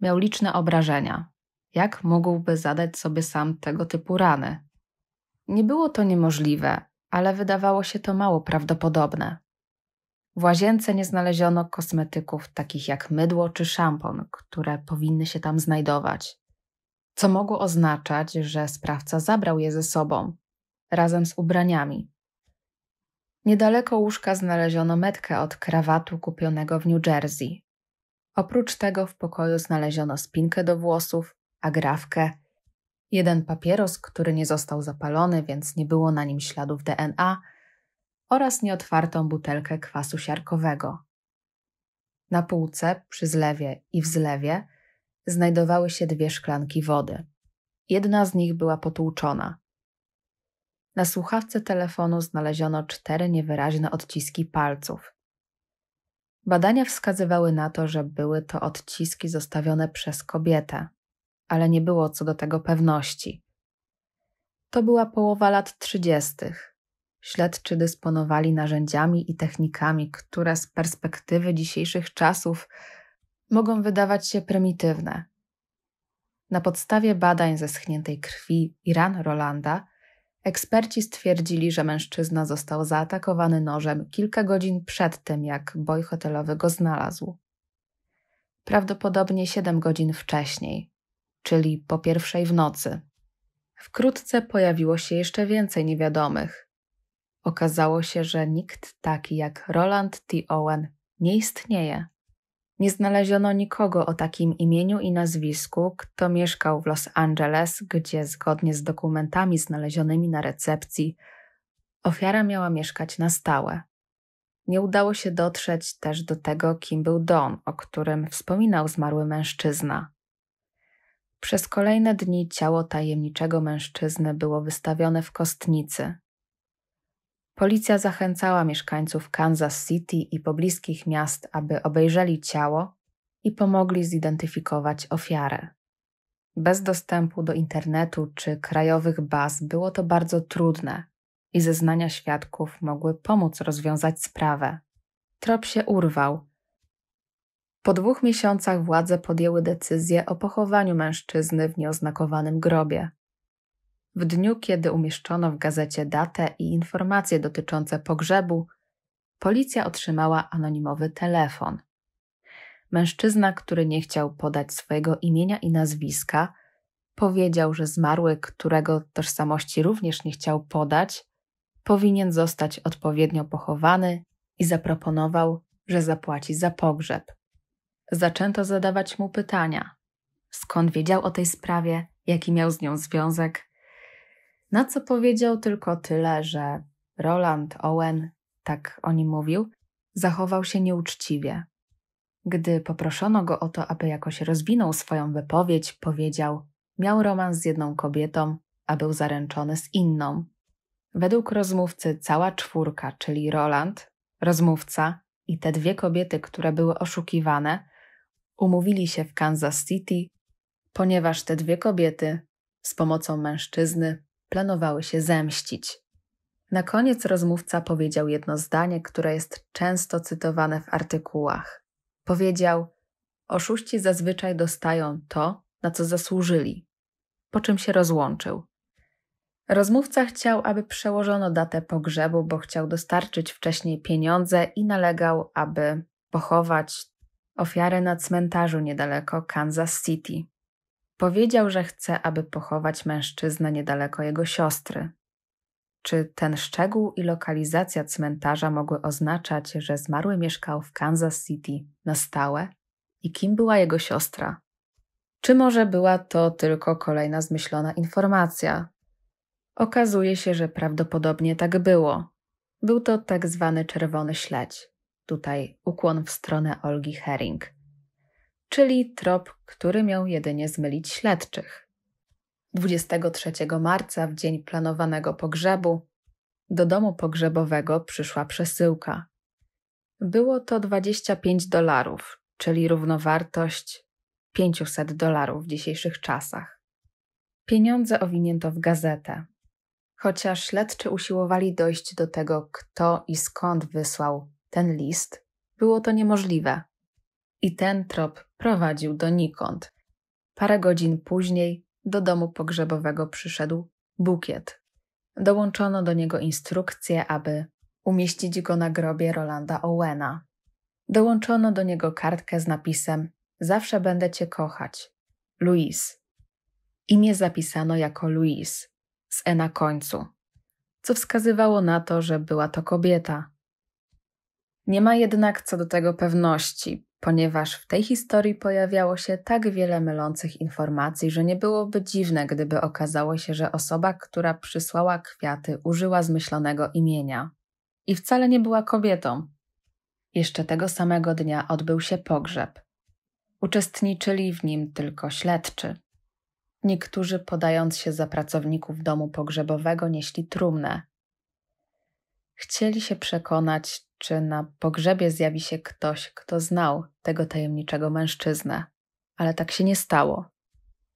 Miał liczne obrażenia. Jak mógłby zadać sobie sam tego typu rany? Nie było to niemożliwe, ale wydawało się to mało prawdopodobne. W łazience nie znaleziono kosmetyków takich jak mydło czy szampon, które powinny się tam znajdować, co mogło oznaczać, że sprawca zabrał je ze sobą, razem z ubraniami. Niedaleko łóżka znaleziono metkę od krawatu kupionego w New Jersey. Oprócz tego w pokoju znaleziono spinkę do włosów, agrafkę, jeden papieros, który nie został zapalony, więc nie było na nim śladów D N A, oraz nieotwartą butelkę kwasu siarkowego. Na półce, przy zlewie i w zlewie, znajdowały się dwie szklanki wody. Jedna z nich była potłuczona. Na słuchawce telefonu znaleziono cztery niewyraźne odciski palców. Badania wskazywały na to, że były to odciski zostawione przez kobietę, ale nie było co do tego pewności. To była połowa lat trzydziestych. Śledczy dysponowali narzędziami i technikami, które z perspektywy dzisiejszych czasów mogą wydawać się prymitywne. Na podstawie badań ze schniętej krwi i ran Rolanda eksperci stwierdzili, że mężczyzna został zaatakowany nożem kilka godzin przed tym, jak boj hotelowy go znalazł. Prawdopodobnie siedem godzin wcześniej, czyli po pierwszej w nocy. Wkrótce pojawiło się jeszcze więcej niewiadomych. Okazało się, że nikt taki jak Roland T. Owen nie istnieje. Nie znaleziono nikogo o takim imieniu i nazwisku, kto mieszkał w Los Angeles, gdzie zgodnie z dokumentami znalezionymi na recepcji ofiara miała mieszkać na stałe. Nie udało się dotrzeć też do tego, kim był Don, o którym wspominał zmarły mężczyzna. Przez kolejne dni ciało tajemniczego mężczyzny było wystawione w kostnicy. Policja zachęcała mieszkańców Kansas City i pobliskich miast, aby obejrzeli ciało i pomogli zidentyfikować ofiarę. Bez dostępu do internetu czy krajowych baz było to bardzo trudne i zeznania świadków mogły pomóc rozwiązać sprawę. Trop się urwał. Po dwóch miesiącach władze podjęły decyzję o pochowaniu mężczyzny w nieoznakowanym grobie. W dniu, kiedy umieszczono w gazecie datę i informacje dotyczące pogrzebu, policja otrzymała anonimowy telefon. Mężczyzna, który nie chciał podać swojego imienia i nazwiska, powiedział, że zmarły, którego tożsamości również nie chciał podać, powinien zostać odpowiednio pochowany i zaproponował, że zapłaci za pogrzeb. Zaczęto zadawać mu pytania. Skąd wiedział o tej sprawie, jaki miał z nią związek? Na co powiedział tylko tyle, że Roland Owen, tak o nim mówił, zachował się nieuczciwie. Gdy poproszono go o to, aby jakoś rozwinął swoją wypowiedź, powiedział, miał romans z jedną kobietą, a był zaręczony z inną. Według rozmówcy cała czwórka, czyli Roland, rozmówca i te dwie kobiety, które były oszukiwane, umówili się w Kansas City, ponieważ te dwie kobiety z pomocą mężczyzny planowały się zemścić. Na koniec rozmówca powiedział jedno zdanie, które jest często cytowane w artykułach. Powiedział, oszuści zazwyczaj dostają to, na co zasłużyli, po czym się rozłączył. Rozmówca chciał, aby przełożono datę pogrzebu, bo chciał dostarczyć wcześniej pieniądze i nalegał, aby pochować ofiarę na cmentarzu niedaleko Kansas City. Powiedział, że chce, aby pochować mężczyznę niedaleko jego siostry. Czy ten szczegół i lokalizacja cmentarza mogły oznaczać, że zmarły mieszkał w Kansas City na stałe? I kim była jego siostra? Czy może była to tylko kolejna zmyślona informacja? Okazuje się, że prawdopodobnie tak było. Był to tak zwany czerwony śledź. Tutaj ukłon w stronę Olgi Herring. Czyli trop, który miał jedynie zmylić śledczych. dwudziestego trzeciego marca, w dzień planowanego pogrzebu, do domu pogrzebowego przyszła przesyłka. Było to dwadzieścia pięć dolarów, czyli równowartość pięćset dolarów w dzisiejszych czasach. Pieniądze owinięto w gazetę. Chociaż śledczy usiłowali dojść do tego, kto i skąd wysłał ten list, było to niemożliwe. I ten trop prowadził donikąd. Parę godzin później do domu pogrzebowego przyszedł bukiet. Dołączono do niego instrukcję, aby umieścić go na grobie Rolanda Owena. Dołączono do niego kartkę z napisem „Zawsze będę cię kochać. Louise”. Imię zapisano jako Louise, z E na końcu, co wskazywało na to, że była to kobieta. Nie ma jednak co do tego pewności, ponieważ w tej historii pojawiało się tak wiele mylących informacji, że nie byłoby dziwne, gdyby okazało się, że osoba, która przysłała kwiaty, użyła zmyślonego imienia. I wcale nie była kobietą. Jeszcze tego samego dnia odbył się pogrzeb. Uczestniczyli w nim tylko śledczy. Niektórzy, podając się za pracowników domu pogrzebowego, nieśli trumnę. Chcieli się przekonać, czy na pogrzebie zjawi się ktoś, kto znał tego tajemniczego mężczyznę, ale tak się nie stało.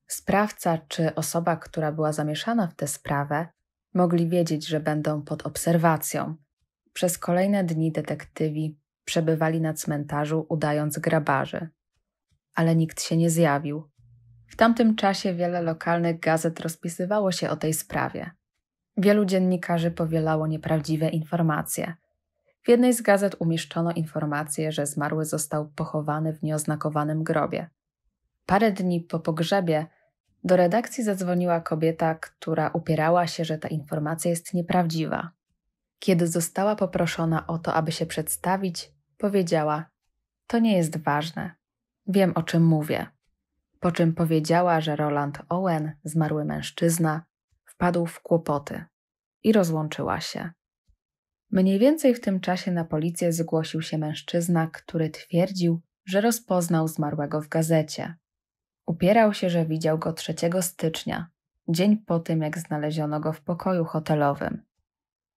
Sprawca czy osoba, która była zamieszana w tę sprawę, mogli wiedzieć, że będą pod obserwacją. Przez kolejne dni detektywi przebywali na cmentarzu, udając grabarzy. Ale nikt się nie zjawił. W tamtym czasie wiele lokalnych gazet rozpisywało się o tej sprawie. Wielu dziennikarzy powielało nieprawdziwe informacje. W jednej z gazet umieszczono informację, że zmarły został pochowany w nieoznakowanym grobie. Parę dni po pogrzebie do redakcji zadzwoniła kobieta, która upierała się, że ta informacja jest nieprawdziwa. Kiedy została poproszona o to, aby się przedstawić, powiedziała: „To nie jest ważne. Wiem, o czym mówię”. Po czym powiedziała, że Roland Owen, zmarły mężczyzna, wpadł w kłopoty i rozłączyła się. Mniej więcej w tym czasie na policję zgłosił się mężczyzna, który twierdził, że rozpoznał zmarłego w gazecie. Upierał się, że widział go trzeciego stycznia, dzień po tym, jak znaleziono go w pokoju hotelowym.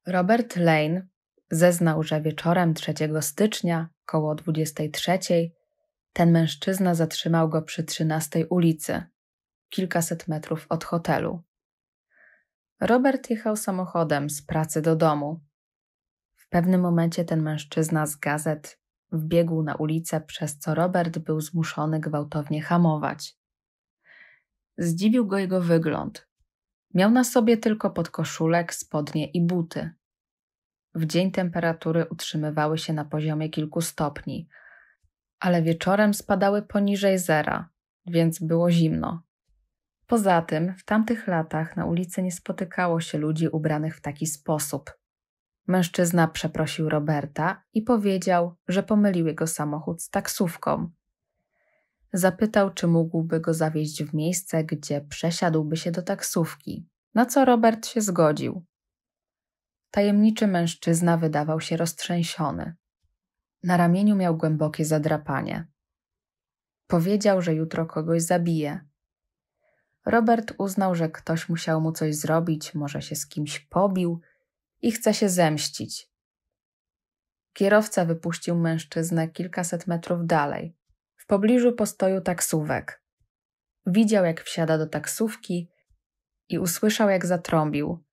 Robert Lane zeznał, że wieczorem trzeciego stycznia, koło dwudziestej trzeciej, ten mężczyzna zatrzymał go przy trzynastej ulicy, kilkaset metrów od hotelu. Robert jechał samochodem z pracy do domu. W pewnym momencie ten mężczyzna z gazet wbiegł na ulicę, przez co Robert był zmuszony gwałtownie hamować. Zdziwił go jego wygląd. Miał na sobie tylko podkoszulek, spodnie i buty. W dzień temperatury utrzymywały się na poziomie kilku stopni, ale wieczorem spadały poniżej zera, więc było zimno. Poza tym w tamtych latach na ulicy nie spotykało się ludzi ubranych w taki sposób. Mężczyzna przeprosił Roberta i powiedział, że pomylił jego samochód z taksówką. Zapytał, czy mógłby go zawieźć w miejsce, gdzie przesiadłby się do taksówki, na co Robert się zgodził. Tajemniczy mężczyzna wydawał się roztrzęsiony. Na ramieniu miał głębokie zadrapanie. Powiedział, że jutro kogoś zabije. Robert uznał, że ktoś musiał mu coś zrobić, może się z kimś pobił i chce się zemścić. Kierowca wypuścił mężczyznę kilkaset metrów dalej, w pobliżu postoju taksówek. Widział, jak wsiada do taksówki i usłyszał, jak zatrąbił.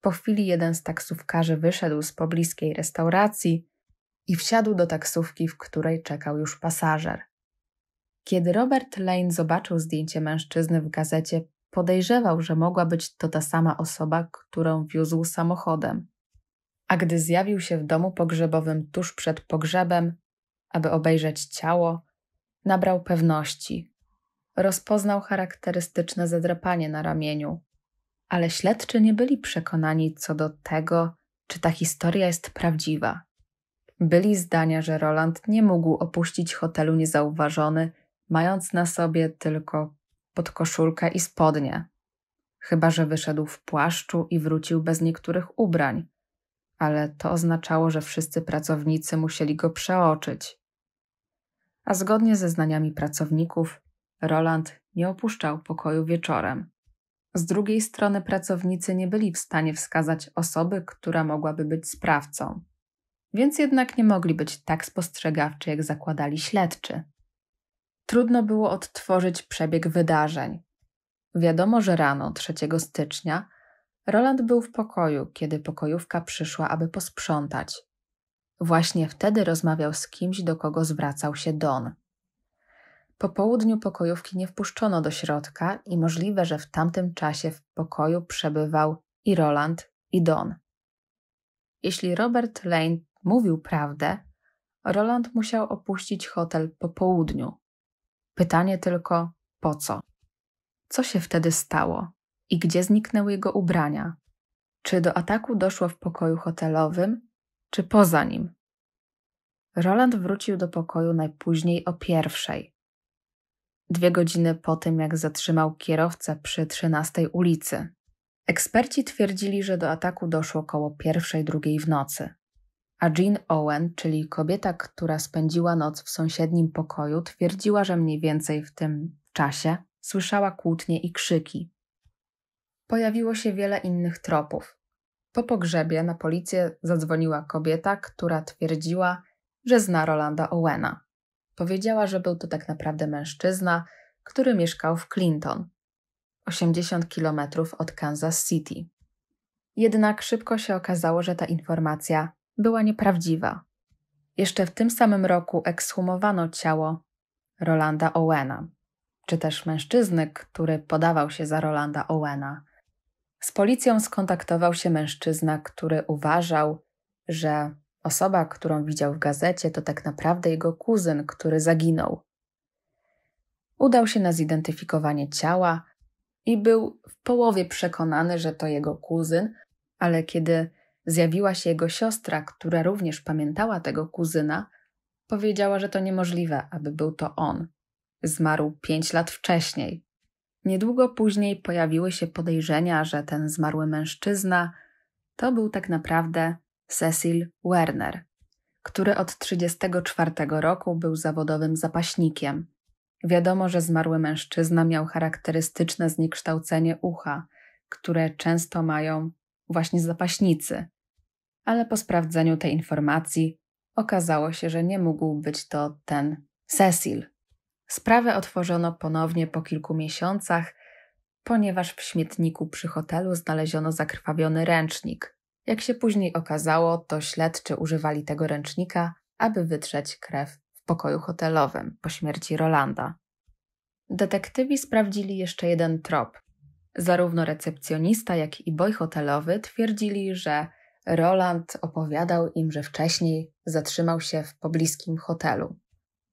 Po chwili jeden z taksówkarzy wyszedł z pobliskiej restauracji i wsiadł do taksówki, w której czekał już pasażer. Kiedy Robert Lane zobaczył zdjęcie mężczyzny w gazecie, Podejrzewał, że mogła być to ta sama osoba, którą wiózł samochodem. A gdy zjawił się w domu pogrzebowym tuż przed pogrzebem, aby obejrzeć ciało, nabrał pewności. Rozpoznał charakterystyczne zadrapanie na ramieniu. Ale śledczy nie byli przekonani co do tego, czy ta historia jest prawdziwa. Byli zdania, że Roland nie mógł opuścić hotelu niezauważony, mając na sobie tylko podkoszulkę i spodnie. Chyba że wyszedł w płaszczu i wrócił bez niektórych ubrań. Ale to oznaczało, że wszyscy pracownicy musieli go przeoczyć. A zgodnie ze zeznaniami pracowników, Roland nie opuszczał pokoju wieczorem. Z drugiej strony pracownicy nie byli w stanie wskazać osoby, która mogłaby być sprawcą. Więc jednak nie mogli być tak spostrzegawczy, jak zakładali śledczy. Trudno było odtworzyć przebieg wydarzeń. Wiadomo, że rano, trzeciego stycznia, Roland był w pokoju, kiedy pokojówka przyszła, aby posprzątać. Właśnie wtedy rozmawiał z kimś, do kogo zwracał się Don. Po południu pokojówki nie wpuszczono do środka i możliwe, że w tamtym czasie w pokoju przebywał i Roland, i Don. Jeśli Robert Lane mówił prawdę, Roland musiał opuścić hotel po południu. Pytanie tylko, po co? Co się wtedy stało? I gdzie zniknęły jego ubrania? Czy do ataku doszło w pokoju hotelowym, czy poza nim? Roland wrócił do pokoju najpóźniej o pierwszej. Dwie godziny po tym, jak zatrzymał kierowcę przy trzynastej ulicy. Eksperci twierdzili, że do ataku doszło koło pierwszej, drugiej w nocy. A Jean Owen, czyli kobieta, która spędziła noc w sąsiednim pokoju, twierdziła, że mniej więcej w tym czasie słyszała kłótnie i krzyki. Pojawiło się wiele innych tropów. Po pogrzebie na policję zadzwoniła kobieta, która twierdziła, że zna Rolanda Owena. Powiedziała, że był to tak naprawdę mężczyzna, który mieszkał w Clinton, osiemdziesiąt kilometrów od Kansas City. Jednak szybko się okazało, że ta informacja była nieprawdziwa. Jeszcze w tym samym roku ekshumowano ciało Rolanda Owena, czy też mężczyzny, który podawał się za Rolanda Owena. Z policją skontaktował się mężczyzna, który uważał, że osoba, którą widział w gazecie, to tak naprawdę jego kuzyn, który zaginął. Udał się na zidentyfikowanie ciała i był w połowie przekonany, że to jego kuzyn, ale kiedy zjawiła się jego siostra, która również pamiętała tego kuzyna, powiedziała, że to niemożliwe, aby był to on. Zmarł pięć lat wcześniej. Niedługo później pojawiły się podejrzenia, że ten zmarły mężczyzna to był tak naprawdę Cecil Werner, który od tysiąc dziewięćset trzydziestego czwartego roku był zawodowym zapaśnikiem. Wiadomo, że zmarły mężczyzna miał charakterystyczne zniekształcenie ucha, które często mają właśnie zapaśnicy. Ale po sprawdzeniu tej informacji okazało się, że nie mógł być to ten Cecil. Sprawę otworzono ponownie po kilku miesiącach, ponieważ w śmietniku przy hotelu znaleziono zakrwawiony ręcznik. Jak się później okazało, to śledczy używali tego ręcznika, aby wytrzeć krew w pokoju hotelowym po śmierci Rolanda. Detektywi sprawdzili jeszcze jeden trop. Zarówno recepcjonista, jak i boy hotelowy twierdzili, że Roland opowiadał im, że wcześniej zatrzymał się w pobliskim hotelu.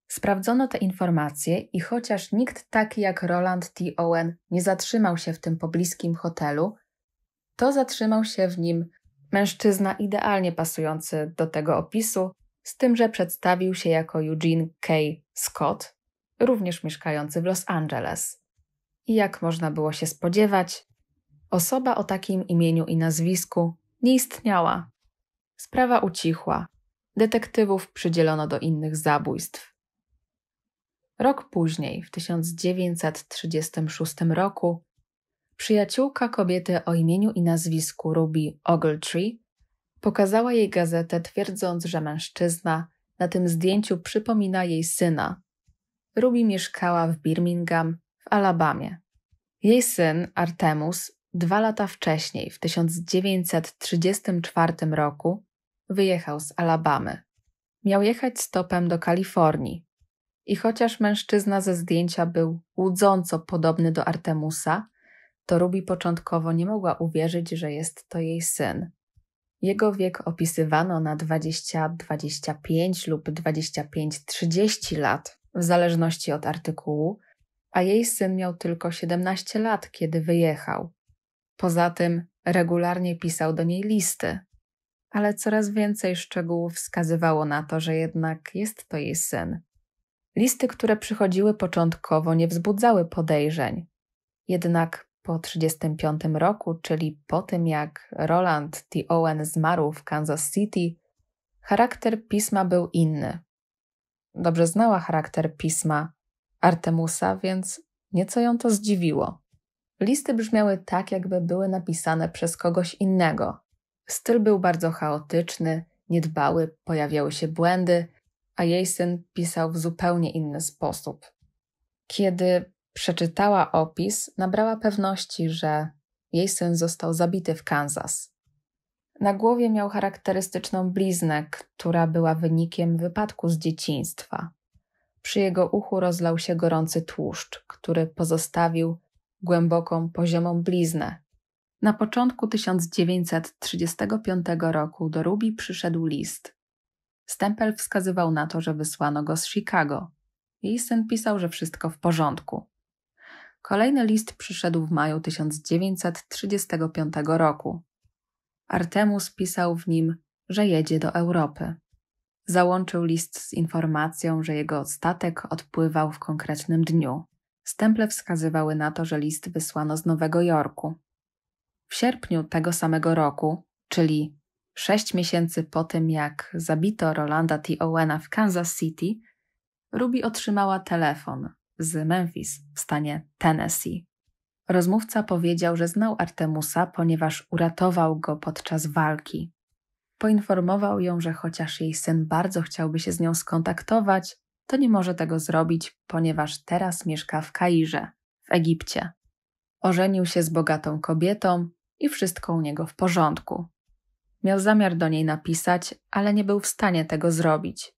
Sprawdzono te informacje i chociaż nikt taki jak Roland T. Owen nie zatrzymał się w tym pobliskim hotelu, to zatrzymał się w nim mężczyzna idealnie pasujący do tego opisu, z tym, że przedstawił się jako Eugene K. Scott, również mieszkający w Los Angeles. I jak można było się spodziewać, osoba o takim imieniu i nazwisku nie istniała. Sprawa ucichła. Detektywów przydzielono do innych zabójstw. Rok później, w tysiąc dziewięćset trzydziestym szóstym roku, przyjaciółka kobiety o imieniu i nazwisku Ruby Ogletree pokazała jej gazetę, twierdząc, że mężczyzna na tym zdjęciu przypomina jej syna. Ruby mieszkała w Birmingham w Alabamie. Jej syn, Artemus, dwa lata wcześniej, w tysiąc dziewięćset trzydziestym czwartym roku, wyjechał z Alabamy. Miał jechać stopem do Kalifornii. I chociaż mężczyzna ze zdjęcia był łudząco podobny do Artemusa, to Ruby początkowo nie mogła uwierzyć, że jest to jej syn. Jego wiek opisywano na dwadzieścia do dwudziestu pięciu lub dwadzieścia pięć do trzydziestu lat, w zależności od artykułu, a jej syn miał tylko siedemnaście lat, kiedy wyjechał. Poza tym regularnie pisał do niej listy, ale coraz więcej szczegółów wskazywało na to, że jednak jest to jej syn. Listy, które przychodziły początkowo, nie wzbudzały podejrzeń. Jednak po tysiąc dziewięćset trzydziestym piątym roku, czyli po tym jak Roland T. Owen zmarł w Kansas City, charakter pisma był inny. Dobrze znała charakter pisma Artemusa, więc nieco ją to zdziwiło. Listy brzmiały tak, jakby były napisane przez kogoś innego. Styl był bardzo chaotyczny, niedbały, pojawiały się błędy, a jej syn pisał w zupełnie inny sposób. Kiedy przeczytała opis, nabrała pewności, że jej syn został zabity w Kansas. Na głowie miał charakterystyczną bliznę, która była wynikiem wypadku z dzieciństwa. Przy jego uchu rozlał się gorący tłuszcz, który pozostawił głęboką, poziomą bliznę. Na początku tysiąc dziewięćset trzydziestego piątego roku do Ruby przyszedł list. Stempel wskazywał na to, że wysłano go z Chicago. Jej syn pisał, że wszystko w porządku. Kolejny list przyszedł w maju tysiąc dziewięćset trzydziestego piątego roku. Artemus pisał w nim, że jedzie do Europy. Załączył list z informacją, że jego statek odpływał w konkretnym dniu. Stemple wskazywały na to, że list wysłano z Nowego Jorku. W sierpniu tego samego roku, czyli sześć miesięcy po tym, jak zabito Rolanda T. Owena w Kansas City, Ruby otrzymała telefon z Memphis w stanie Tennessee. Rozmówca powiedział, że znał Artemusa, ponieważ uratował go podczas walki. Poinformował ją, że chociaż jej syn bardzo chciałby się z nią skontaktować, to nie może tego zrobić, ponieważ teraz mieszka w Kairze, w Egipcie. Ożenił się z bogatą kobietą i wszystko u niego w porządku. Miał zamiar do niej napisać, ale nie był w stanie tego zrobić.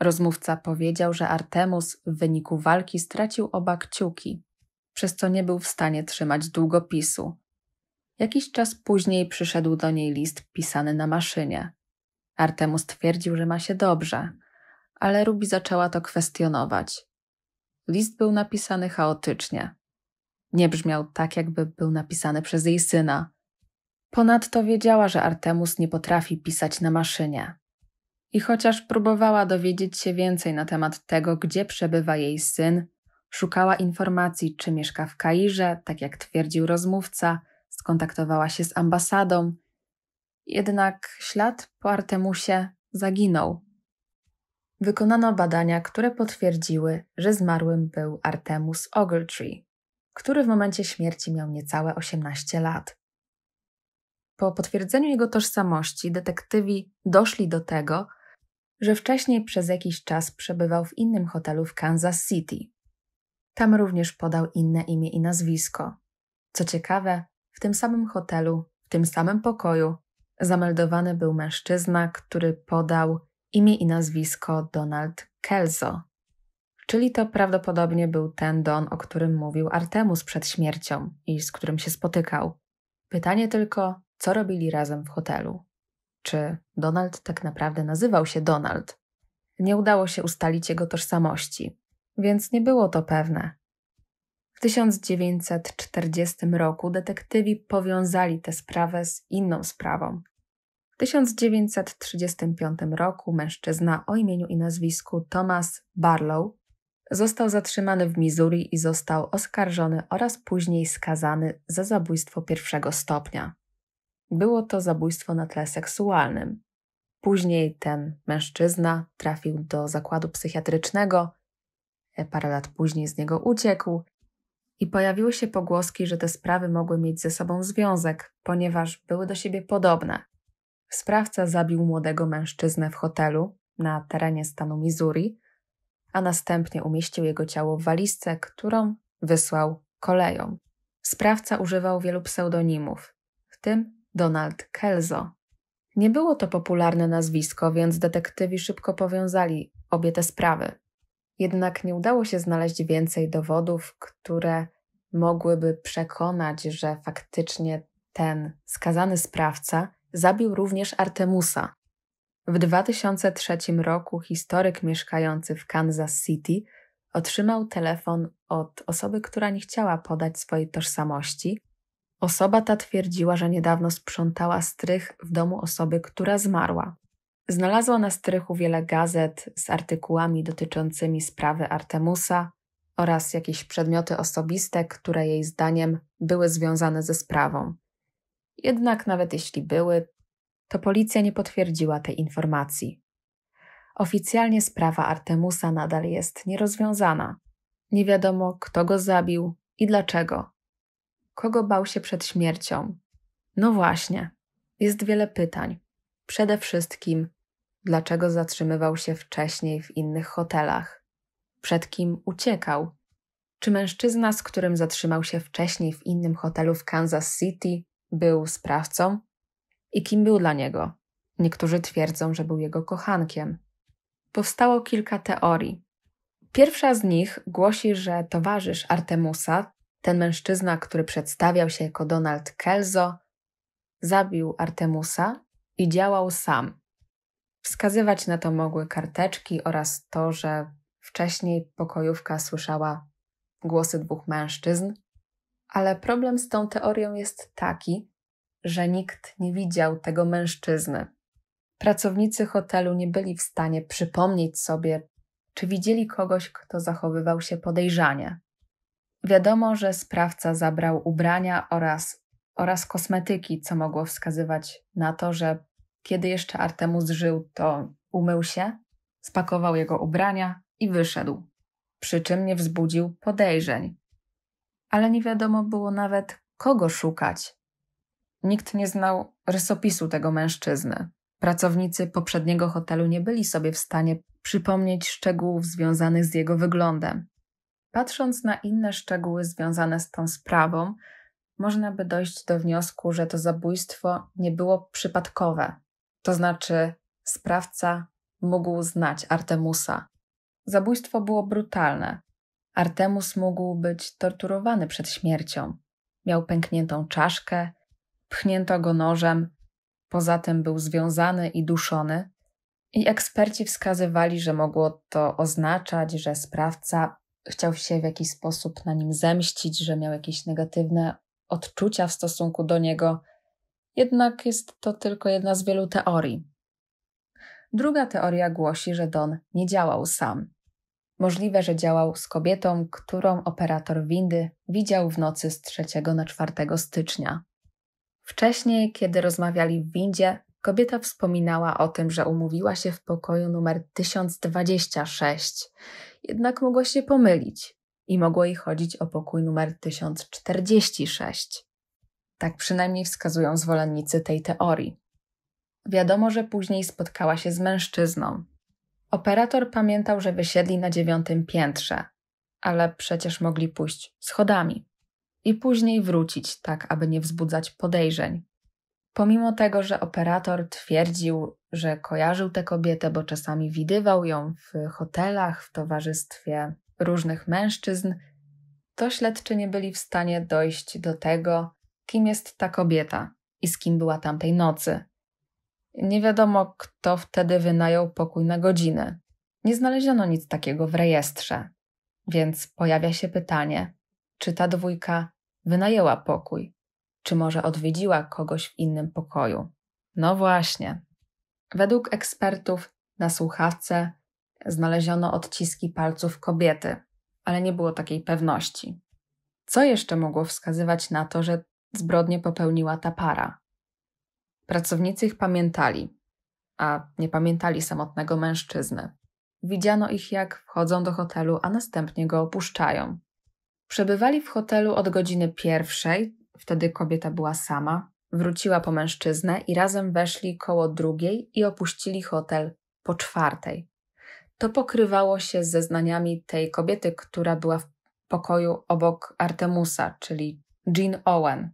Rozmówca powiedział, że Artemus w wyniku walki stracił oba kciuki, przez co nie był w stanie trzymać długopisu. Jakiś czas później przyszedł do niej list pisany na maszynie. Artemus twierdził, że ma się dobrze, ale Ruby zaczęła to kwestionować. List był napisany chaotycznie. Nie brzmiał tak, jakby był napisany przez jej syna. Ponadto wiedziała, że Artemus nie potrafi pisać na maszynie. I chociaż próbowała dowiedzieć się więcej na temat tego, gdzie przebywa jej syn, szukała informacji, czy mieszka w Kairze, tak jak twierdził rozmówca, skontaktowała się z ambasadą. Jednak ślad po Artemusie zaginął. Wykonano badania, które potwierdziły, że zmarłym był Artemus Ogletree, który w momencie śmierci miał niecałe osiemnaście lat. Po potwierdzeniu jego tożsamości detektywi doszli do tego, że wcześniej przez jakiś czas przebywał w innym hotelu w Kansas City. Tam również podał inne imię i nazwisko. Co ciekawe, w tym samym hotelu, w tym samym pokoju zameldowany był mężczyzna, który podał imię i nazwisko Donald Kelso, czyli to prawdopodobnie był ten Don, o którym mówił Artemus przed śmiercią i z którym się spotykał. Pytanie tylko, co robili razem w hotelu? Czy Donald tak naprawdę nazywał się Donald? Nie udało się ustalić jego tożsamości, więc nie było to pewne. W tysiąc dziewięćset czterdziestym roku detektywi powiązali tę sprawę z inną sprawą. W tysiąc dziewięćset trzydziestym piątym roku mężczyzna o imieniu i nazwisku Thomas Barlow został zatrzymany w Missouri i został oskarżony oraz później skazany za zabójstwo pierwszego stopnia. Było to zabójstwo na tle seksualnym. Później ten mężczyzna trafił do zakładu psychiatrycznego, parę lat później z niego uciekł i pojawiły się pogłoski, że te sprawy mogły mieć ze sobą związek, ponieważ były do siebie podobne. Sprawca zabił młodego mężczyznę w hotelu na terenie stanu Missouri, a następnie umieścił jego ciało w walizce, którą wysłał koleją. Sprawca używał wielu pseudonimów, w tym Donald Kelso. Nie było to popularne nazwisko, więc detektywi szybko powiązali obie te sprawy. Jednak nie udało się znaleźć więcej dowodów, które mogłyby przekonać, że faktycznie ten skazany sprawca zabił również Artemusa. W dwa tysiące trzecim roku historyk mieszkający w Kansas City otrzymał telefon od osoby, która nie chciała podać swojej tożsamości. Osoba ta twierdziła, że niedawno sprzątała strych w domu osoby, która zmarła. Znalazła na strychu wiele gazet z artykułami dotyczącymi sprawy Artemusa oraz jakieś przedmioty osobiste, które jej zdaniem były związane ze sprawą. Jednak nawet jeśli były, to policja nie potwierdziła tej informacji. Oficjalnie sprawa Artemusa nadal jest nierozwiązana. Nie wiadomo, kto go zabił i dlaczego. Kogo bał się przed śmiercią? No właśnie, jest wiele pytań. Przede wszystkim, dlaczego zatrzymywał się wcześniej w innych hotelach? Przed kim uciekał? Czy mężczyzna, z którym zatrzymał się wcześniej w innym hotelu w Kansas City, był sprawcą? I kim był dla niego? Niektórzy twierdzą, że był jego kochankiem. Powstało kilka teorii. Pierwsza z nich głosi, że towarzysz Artemusa, ten mężczyzna, który przedstawiał się jako Donald Kelso, zabił Artemusa i działał sam. Wskazywać na to mogły karteczki oraz to, że wcześniej pokojówka słyszała głosy dwóch mężczyzn, ale problem z tą teorią jest taki, że nikt nie widział tego mężczyzny. Pracownicy hotelu nie byli w stanie przypomnieć sobie, czy widzieli kogoś, kto zachowywał się podejrzanie. Wiadomo, że sprawca zabrał ubrania oraz, oraz kosmetyki, co mogło wskazywać na to, że kiedy jeszcze Artemus żył, to umył się, spakował jego ubrania i wyszedł, przy czym nie wzbudził podejrzeń. Ale nie wiadomo było nawet, kogo szukać. Nikt nie znał rysopisu tego mężczyzny. Pracownicy poprzedniego hotelu nie byli sobie w stanie przypomnieć szczegółów związanych z jego wyglądem. Patrząc na inne szczegóły związane z tą sprawą, można by dojść do wniosku, że to zabójstwo nie było przypadkowe. To znaczy, sprawca mógł znać Artemusa. Zabójstwo było brutalne. Artemus mógł być torturowany przed śmiercią. Miał pękniętą czaszkę, pchnięto go nożem, poza tym był związany i duszony. I eksperci wskazywali, że mogło to oznaczać, że sprawca chciał się w jakiś sposób na nim zemścić, że miał jakieś negatywne odczucia w stosunku do niego. Jednak jest to tylko jedna z wielu teorii. Druga teoria głosi, że Don nie działał sam. Możliwe, że działał z kobietą, którą operator windy widział w nocy z trzeciego na czwartego stycznia. Wcześniej, kiedy rozmawiali w windzie, kobieta wspominała o tym, że umówiła się w pokoju numer tysiąc dwadzieścia sześć, jednak mogła się pomylić i mogło jej chodzić o pokój numer tysiąc czterdzieści sześć. Tak przynajmniej wskazują zwolennicy tej teorii. Wiadomo, że później spotkała się z mężczyzną. Operator pamiętał, że wysiedli na dziewiątym piętrze, ale przecież mogli pójść schodami i później wrócić, tak aby nie wzbudzać podejrzeń. Pomimo tego, że operator twierdził, że kojarzył tę kobietę, bo czasami widywał ją w hotelach, w towarzystwie różnych mężczyzn, to śledczy nie byli w stanie dojść do tego, kim jest ta kobieta i z kim była tamtej nocy. Nie wiadomo, kto wtedy wynajął pokój na godzinę. Nie znaleziono nic takiego w rejestrze, więc pojawia się pytanie, czy ta dwójka wynajęła pokój. Czy może odwiedziła kogoś w innym pokoju? No właśnie. Według ekspertów na słuchawce znaleziono odciski palców kobiety, ale nie było takiej pewności. Co jeszcze mogło wskazywać na to, że zbrodnię popełniła ta para? Pracownicy ich pamiętali, a nie pamiętali samotnego mężczyzny. Widziano ich, jak wchodzą do hotelu, a następnie go opuszczają. Przebywali w hotelu od godziny pierwszej, wtedy kobieta była sama, wróciła po mężczyznę i razem weszli koło drugiej i opuścili hotel po czwartej. To pokrywało się z zeznaniami tej kobiety, która była w pokoju obok Artemusa, czyli Jean Owen.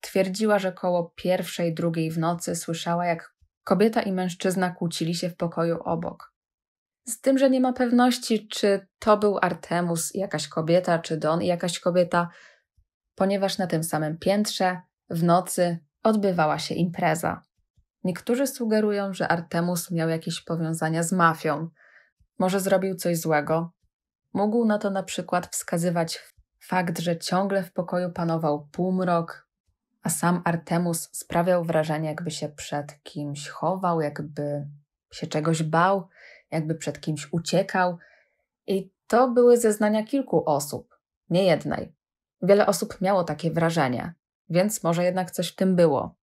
Twierdziła, że koło pierwszej, drugiej w nocy słyszała, jak kobieta i mężczyzna kłócili się w pokoju obok. Z tym, że nie ma pewności, czy to był Artemus i jakaś kobieta, czy Don i jakaś kobieta, ponieważ na tym samym piętrze w nocy odbywała się impreza. Niektórzy sugerują, że Artemus miał jakieś powiązania z mafią. Może zrobił coś złego. Mógł na to na przykład wskazywać fakt, że ciągle w pokoju panował półmrok, a sam Artemus sprawiał wrażenie, jakby się przed kimś chował, jakby się czegoś bał, jakby przed kimś uciekał. I to były zeznania kilku osób, nie jednej. Wiele osób miało takie wrażenie, więc może jednak coś w tym było.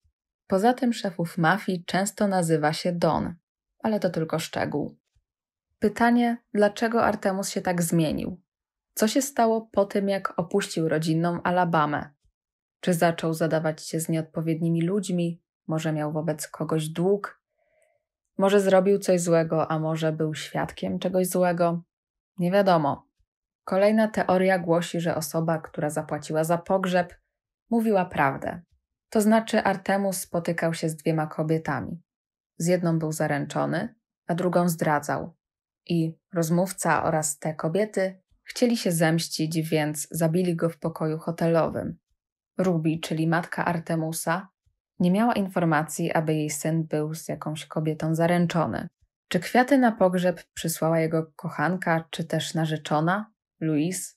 Poza tym szefów mafii często nazywa się Don, ale to tylko szczegół. Pytanie, dlaczego Artemus się tak zmienił? Co się stało po tym, jak opuścił rodzinną Alabamę? Czy zaczął zadawać się z nieodpowiednimi ludźmi? Może miał wobec kogoś dług? Może zrobił coś złego, a może był świadkiem czegoś złego? Nie wiadomo. Kolejna teoria głosi, że osoba, która zapłaciła za pogrzeb, mówiła prawdę. To znaczy Artemus spotykał się z dwiema kobietami. Z jedną był zaręczony, a drugą zdradzał. I rozmówca oraz te kobiety chcieli się zemścić, więc zabili go w pokoju hotelowym. Ruby, czyli matka Artemusa, nie miała informacji, aby jej syn był z jakąś kobietą zaręczony. Czy kwiaty na pogrzeb przysłała jego kochanka, czy też narzeczona, Louise?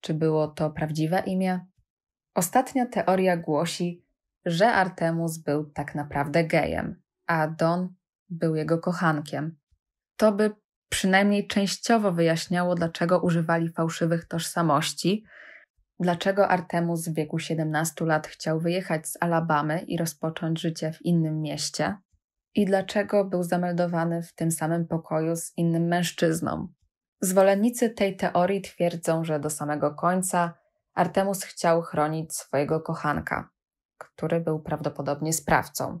Czy było to prawdziwe imię? Ostatnia teoria głosi, że Artemus był tak naprawdę gejem, a Don był jego kochankiem. To by przynajmniej częściowo wyjaśniało, dlaczego używali fałszywych tożsamości, dlaczego Artemus w wieku siedemnastu lat chciał wyjechać z Alabamy i rozpocząć życie w innym mieście i dlaczego był zameldowany w tym samym pokoju z innym mężczyzną. Zwolennicy tej teorii twierdzą, że do samego końca Artemus chciał chronić swojego kochanka, który był prawdopodobnie sprawcą.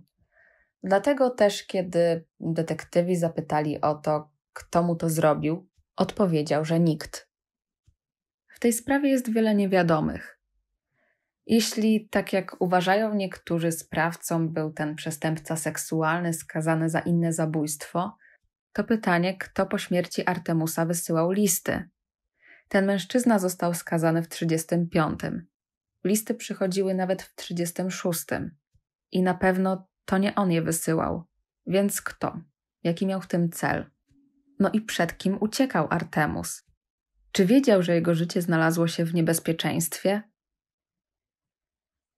Dlatego też, kiedy detektywi zapytali o to, kto mu to zrobił, odpowiedział, że nikt. W tej sprawie jest wiele niewiadomych. Jeśli, tak jak uważają niektórzy, sprawcą był ten przestępca seksualny skazany za inne zabójstwo, to pytanie, kto po śmierci Artemusa wysyłał listy. Ten mężczyzna został skazany w trzydziestym piątym. Listy przychodziły nawet w trzydziestym szóstym. I na pewno to nie on je wysyłał. Więc kto? Jaki miał w tym cel? No i przed kim uciekał Artemus? Czy wiedział, że jego życie znalazło się w niebezpieczeństwie?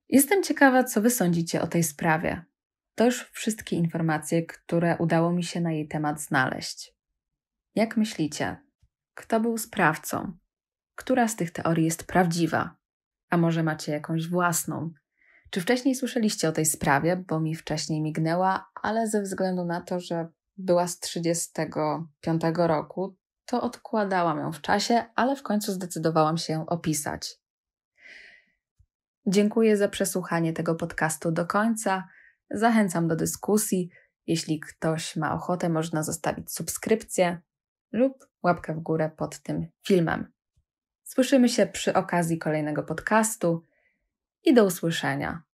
Jestem ciekawa, co wy sądzicie o tej sprawie. To już wszystkie informacje, które udało mi się na jej temat znaleźć. Jak myślicie? Kto był sprawcą? Która z tych teorii jest prawdziwa? A może macie jakąś własną? Czy wcześniej słyszeliście o tej sprawie, bo mi wcześniej mignęła, ale ze względu na to, że była z tysiąc dziewięćset trzydziestego piątego roku, to odkładałam ją w czasie, ale w końcu zdecydowałam się ją opisać. Dziękuję za przesłuchanie tego podcastu do końca. Zachęcam do dyskusji. Jeśli ktoś ma ochotę, można zostawić subskrypcję lub łapkę w górę pod tym filmem. Słyszymy się przy okazji kolejnego podcastu i do usłyszenia.